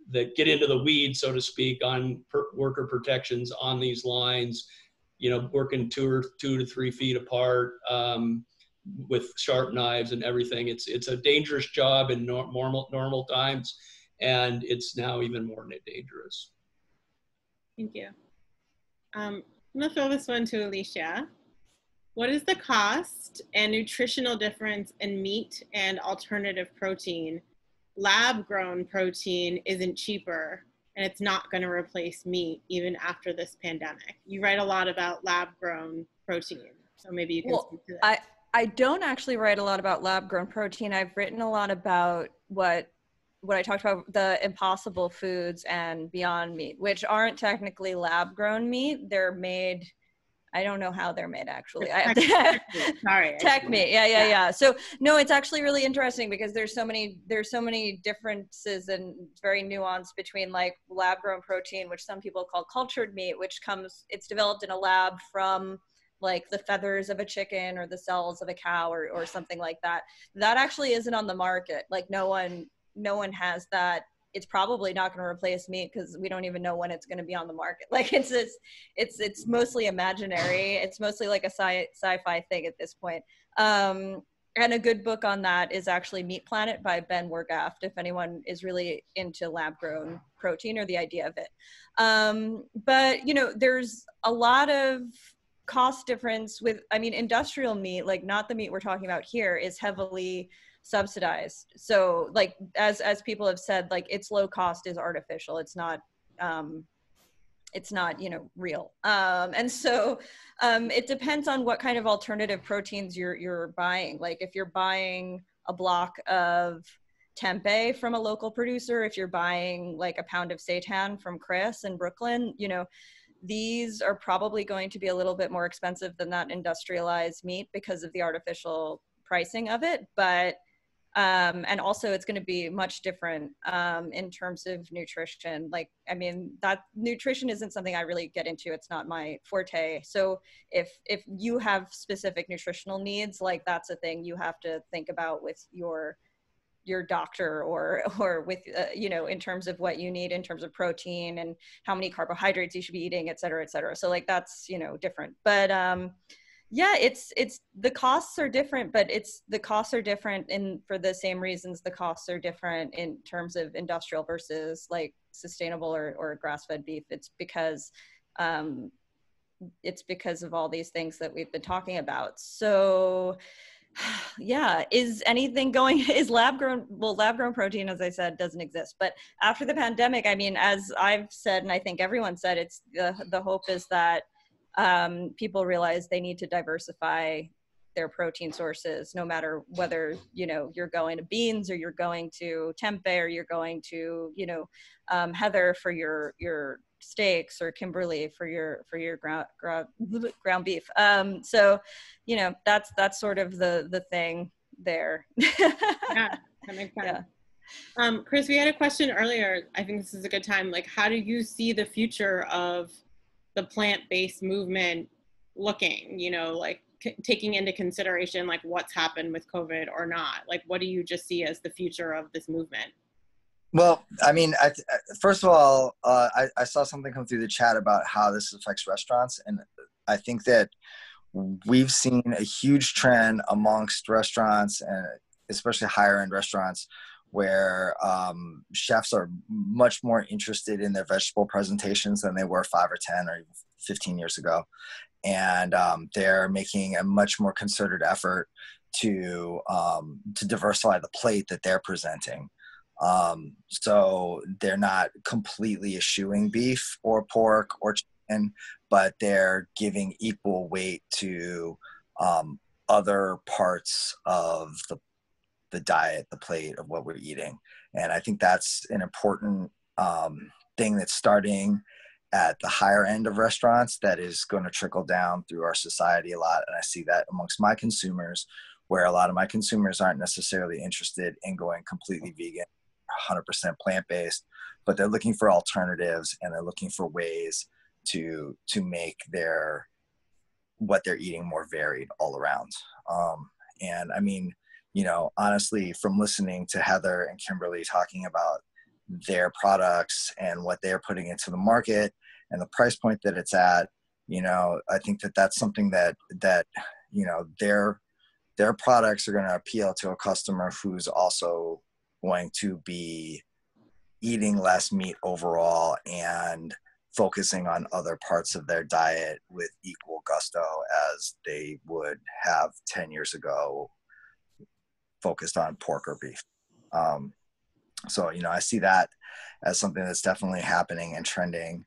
that get into the weeds, so to speak, on per worker protections on these lines, you know, working two or two to three feet apart um, with sharp knives and everything. It's, it's a dangerous job in nor normal, normal times, and it's now even more dangerous. Thank you. Um, I'm gonna throw this one to Alicia. What is the cost and nutritional difference in meat and alternative protein? Lab-grown protein isn't cheaper, and it's not gonna replace meat even after this pandemic. You write a lot about lab-grown protein, so maybe you can well, speak to that. I, I don't actually write a lot about lab-grown protein. I've written a lot about what what I talked about, the Impossible Foods and Beyond Meat, which aren't technically lab-grown meat. They're made, I don't know how they're made actually. I, Sorry. Tech meat, yeah, yeah, yeah, yeah. So no, it's actually really interesting because there's so many, there's so many differences and very nuanced between like lab-grown protein, which some people call cultured meat, which comes, it's developed in a lab from like the feathers of a chicken or the cells of a cow or, or something like that. That actually isn't on the market. Like no one, no one has that. It's probably not going to replace meat because we don't even know when it's going to be on the market. Like it's it's it's, it's mostly imaginary. It's mostly like a sci sci-fi thing at this point. Um, and a good book on that is actually Meat Planet by Ben Wergaft, if anyone is really into lab-grown protein or the idea of it. Um, but you know, there's a lot of cost difference with, I mean, industrial meat, like not the meat we're talking about here, is heavily subsidized. So like, as, as people have said, like it's low cost is artificial. It's not, um, it's not, you know, real. Um, and so um, it depends on what kind of alternative proteins you're, you're buying. Like if you're buying a block of tempeh from a local producer, if you're buying like a pound of seitan from Chris in Brooklyn, you know, these are probably going to be a little bit more expensive than that industrialized meat because of the artificial pricing of it. But, um, and also it's going to be much different um, in terms of nutrition. Like, I mean, that nutrition isn't something I really get into. It's not my forte. So if, if you have specific nutritional needs, like that's a thing you have to think about with your your doctor or, or with, uh, you know, in terms of what you need in terms of protein and how many carbohydrates you should be eating, et cetera, et cetera. So like, that's, you know, different, but um, yeah, it's, it's, the costs are different, but it's, the costs are different in for the same reasons the costs are different in terms of industrial versus like sustainable or, or grass-fed beef. It's because, um, it's because of all these things that we've been talking about. So yeah, is anything going, is lab grown, well, lab grown protein, as I said, doesn't exist. But after the pandemic, I mean, as I've said, and I think everyone said, it's the, the hope is that um, people realize they need to diversify their protein sources, no matter whether, you know, you're going to beans or you're going to tempeh or you're going to, you know, um, Heather for your, your steaks or Kimberly for your, for your ground, ground, ground beef. Um, so, you know, that's, that's sort of the, the thing there. Yeah, that makes sense. Yeah. Um, Chris, we had a question earlier. I think this is a good time. Like, how do you see the future of the plant-based movement looking, you know, like, taking into consideration like what's happened with COVID or not? Like, what do you just see as the future of this movement? Well, I mean, I th first of all, uh, I, I saw something come through the chat about how this affects restaurants. And I think that we've seen a huge trend amongst restaurants, and especially higher end restaurants, where um, chefs are much more interested in their vegetable presentations than they were five or ten or fifteen years ago. And um, they're making a much more concerted effort to, um, to diversify the plate that they're presenting. Um, so they're not completely eschewing beef or pork or chicken, but they're giving equal weight to um, other parts of the, the diet, the plate of what we're eating. And I think that's an important um, thing that's starting at the higher end of restaurants that is going to trickle down through our society a lot. And I see that amongst my consumers, where a lot of my consumers aren't necessarily interested in going completely vegan, one hundred percent plant-based, but they're looking for alternatives and they're looking for ways to, to make their, what they're eating more varied all around. Um, and I mean, you know, honestly, from listening to Heather and Kimberly talking about their products and what they're putting into the market and the price point that it's at, you know, I think that that's something that, that, you know, their, their products are going to appeal to a customer who's also going to be eating less meat overall and focusing on other parts of their diet with equal gusto as they would have ten years ago focused on pork or beef. Um, So, you know, I see that as something that's definitely happening and trending.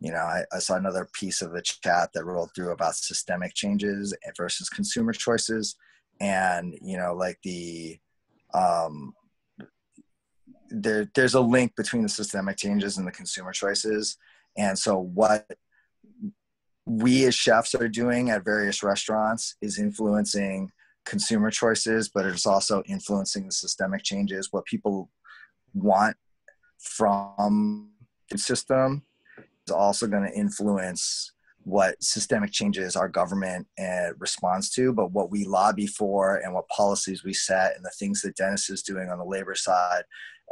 You know, I, I saw another piece of the chat that rolled through about systemic changes versus consumer choices. And, you know, like the, um, there, there's a link between the systemic changes and the consumer choices. And so what we as chefs are doing at various restaurants is influencing consumer choices, but it's also influencing the systemic changes, what people want from the system is also going to influence what systemic changes our government uh, responds to, but what we lobby for and what policies we set and the things that Dennis is doing on the labor side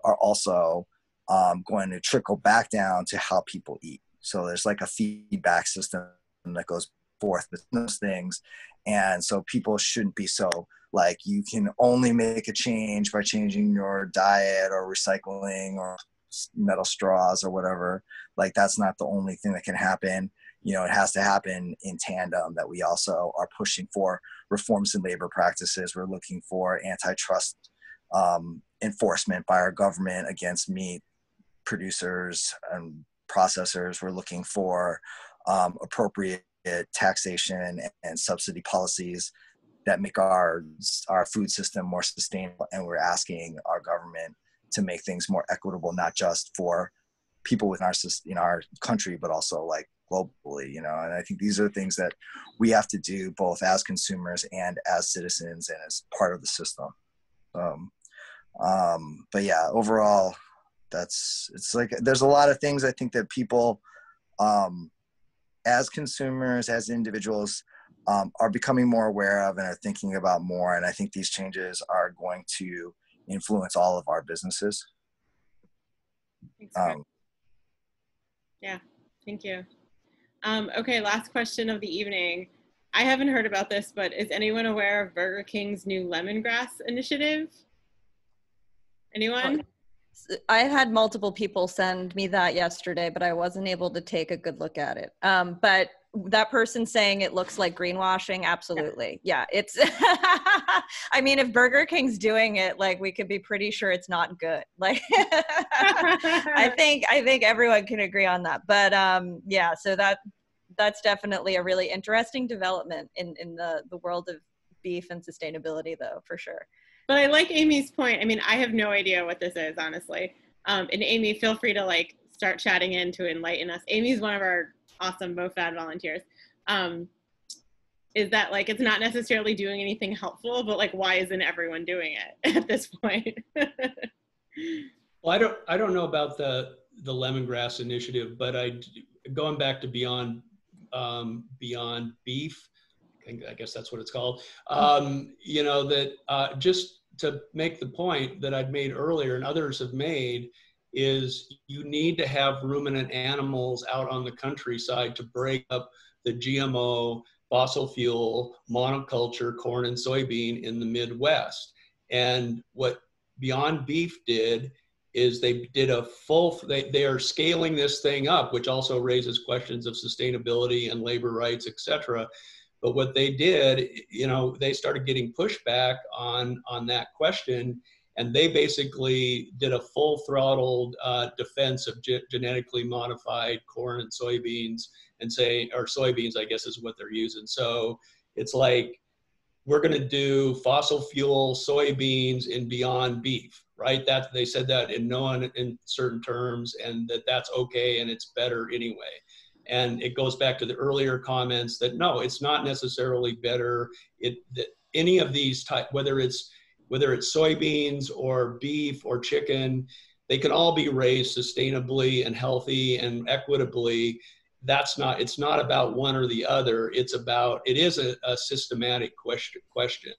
are also um, going to trickle back down to how people eat. So there's like a feedback system that goes forth with those things. And so people shouldn't be so like, you can only make a change by changing your diet or recycling or metal straws or whatever. Like, that's not the only thing that can happen. You know, it has to happen in tandem that we also are pushing for reforms in labor practices. We're looking for antitrust um, enforcement by our government against meat producers and processors. We're looking for um, appropriate taxation and subsidy policies that make our, our food system more sustainable. And we're asking our government to make things more equitable, not just for people within our, in our country, but also like globally, you know. And I think these are things that we have to do both as consumers and as citizens and as part of the system. Um, um, but yeah, overall, that's, it's like, there's a lot of things I think that people, um, as consumers, as individuals, um, are becoming more aware of and are thinking about more. And I think these changes are going to influence all of our businesses. Um, yeah, thank you. Um, okay, last question of the evening. I haven't heard about this, but is anyone aware of Burger King's new lemongrass initiative? Anyone? I had multiple people send me that yesterday, but I wasn't able to take a good look at it. Um, but that person saying it looks like greenwashing, absolutely. Yeah, yeah, it's, I mean, if Burger King's doing it, like, we could be pretty sure it's not good. Like, I think, I think everyone can agree on that. But um, yeah, so that, that's definitely a really interesting development in, in the, the world of beef and sustainability, though, for sure. But I like Amy's point. I mean, I have no idea what this is, honestly. Um, and Amy, feel free to like start chatting in to enlighten us. Amy's one of our awesome MOFAD volunteers. Um, is that like, it's not necessarily doing anything helpful, but like, why isn't everyone doing it at this point? Well, I don't, I don't know about the, the lemongrass initiative, but I, going back to Beyond, um, Beyond Beef, I guess that's what it's called, um, you know, that uh, just to make the point that I've made earlier and others have made is you need to have ruminant animals out on the countryside to break up the G M O, fossil fuel, monoculture, corn and soybean in the Midwest. And what Beyond Beef did is they did a full, they, they are scaling this thing up, which also raises questions of sustainability and labor rights, et cetera. But what they did, you know, they started getting pushback on, on that question, and they basically did a full throttled uh, defense of ge genetically modified corn and soybeans, and say, or soybeans, I guess is what they're using. So it's like, we're gonna do fossil fuel soybeans in Beyond Beef, right? That, they said that in no uncertain terms, and that that's okay and it's better anyway. And it goes back to the earlier comments that no, it's not necessarily better. It, that any of these type, whether it's whether it's soybeans or beef or chicken, they can all be raised sustainably and healthy and equitably. That's not, it's not about one or the other. It's about, it is a, a systematic question. question.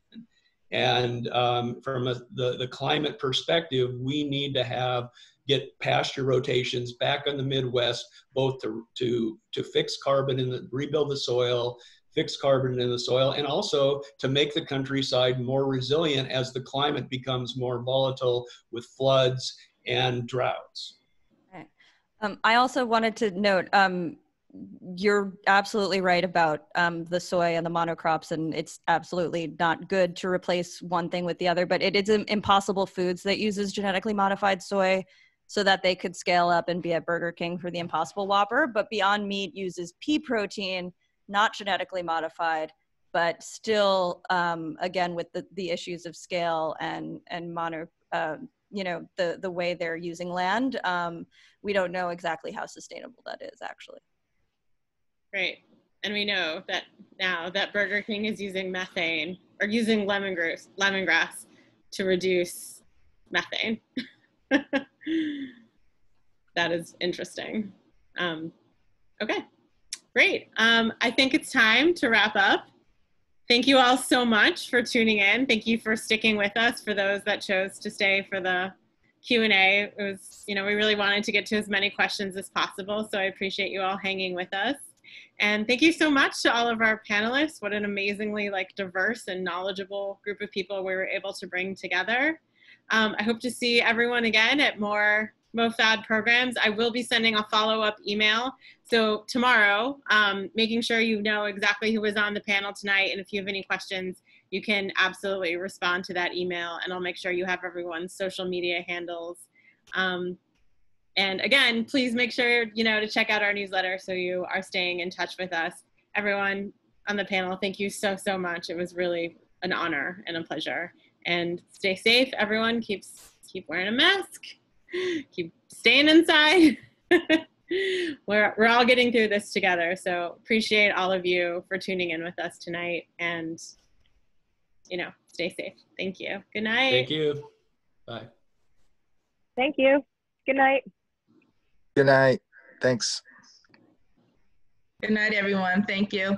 And um, from a, the, the climate perspective, we need to have get pasture rotations back on the Midwest, both to, to, to fix carbon in the, rebuild the soil, fix carbon in the soil, and also to make the countryside more resilient as the climate becomes more volatile with floods and droughts. Right. Um, I also wanted to note, um, you're absolutely right about um, the soy and the monocrops, and it's absolutely not good to replace one thing with the other, but it is Impossible Foods that uses genetically modified soy so that they could scale up and be at Burger King for the Impossible Whopper. But Beyond Meat uses pea protein, not genetically modified, but still, um, again, with the, the issues of scale and, and mono, uh, you know, the, the way they're using land. Um, we don't know exactly how sustainable that is, actually. Great. And we know that now that Burger King is using methane, or using lemongrass, lemongrass to reduce methane. That is interesting. Um, okay, great. Um, I think it's time to wrap up. Thank you all so much for tuning in. Thank you for sticking with us, for those that chose to stay for the Q and A. It was, you know, we really wanted to get to as many questions as possible, so I appreciate you all hanging with us. And thank you so much to all of our panelists. What an amazingly like diverse and knowledgeable group of people we were able to bring together. Um, I hope to see everyone again at more MOFAD programs. I will be sending a follow-up email. So tomorrow, um, making sure you know exactly who was on the panel tonight, and if you have any questions, you can absolutely respond to that email, and I'll make sure you have everyone's social media handles. Um, and again, please make sure, you know, to check out our newsletter so you are staying in touch with us. Everyone on the panel, thank you so, so much. It was really an honor and a pleasure. And stay safe, everyone. Keep, keep wearing a mask. Keep staying inside. We're, we're all getting through this together. So appreciate all of you for tuning in with us tonight, and, you know, stay safe. Thank you. Good night. Thank you. Bye. Thank you. Good night. Good night. Thanks. Good night, everyone. Thank you.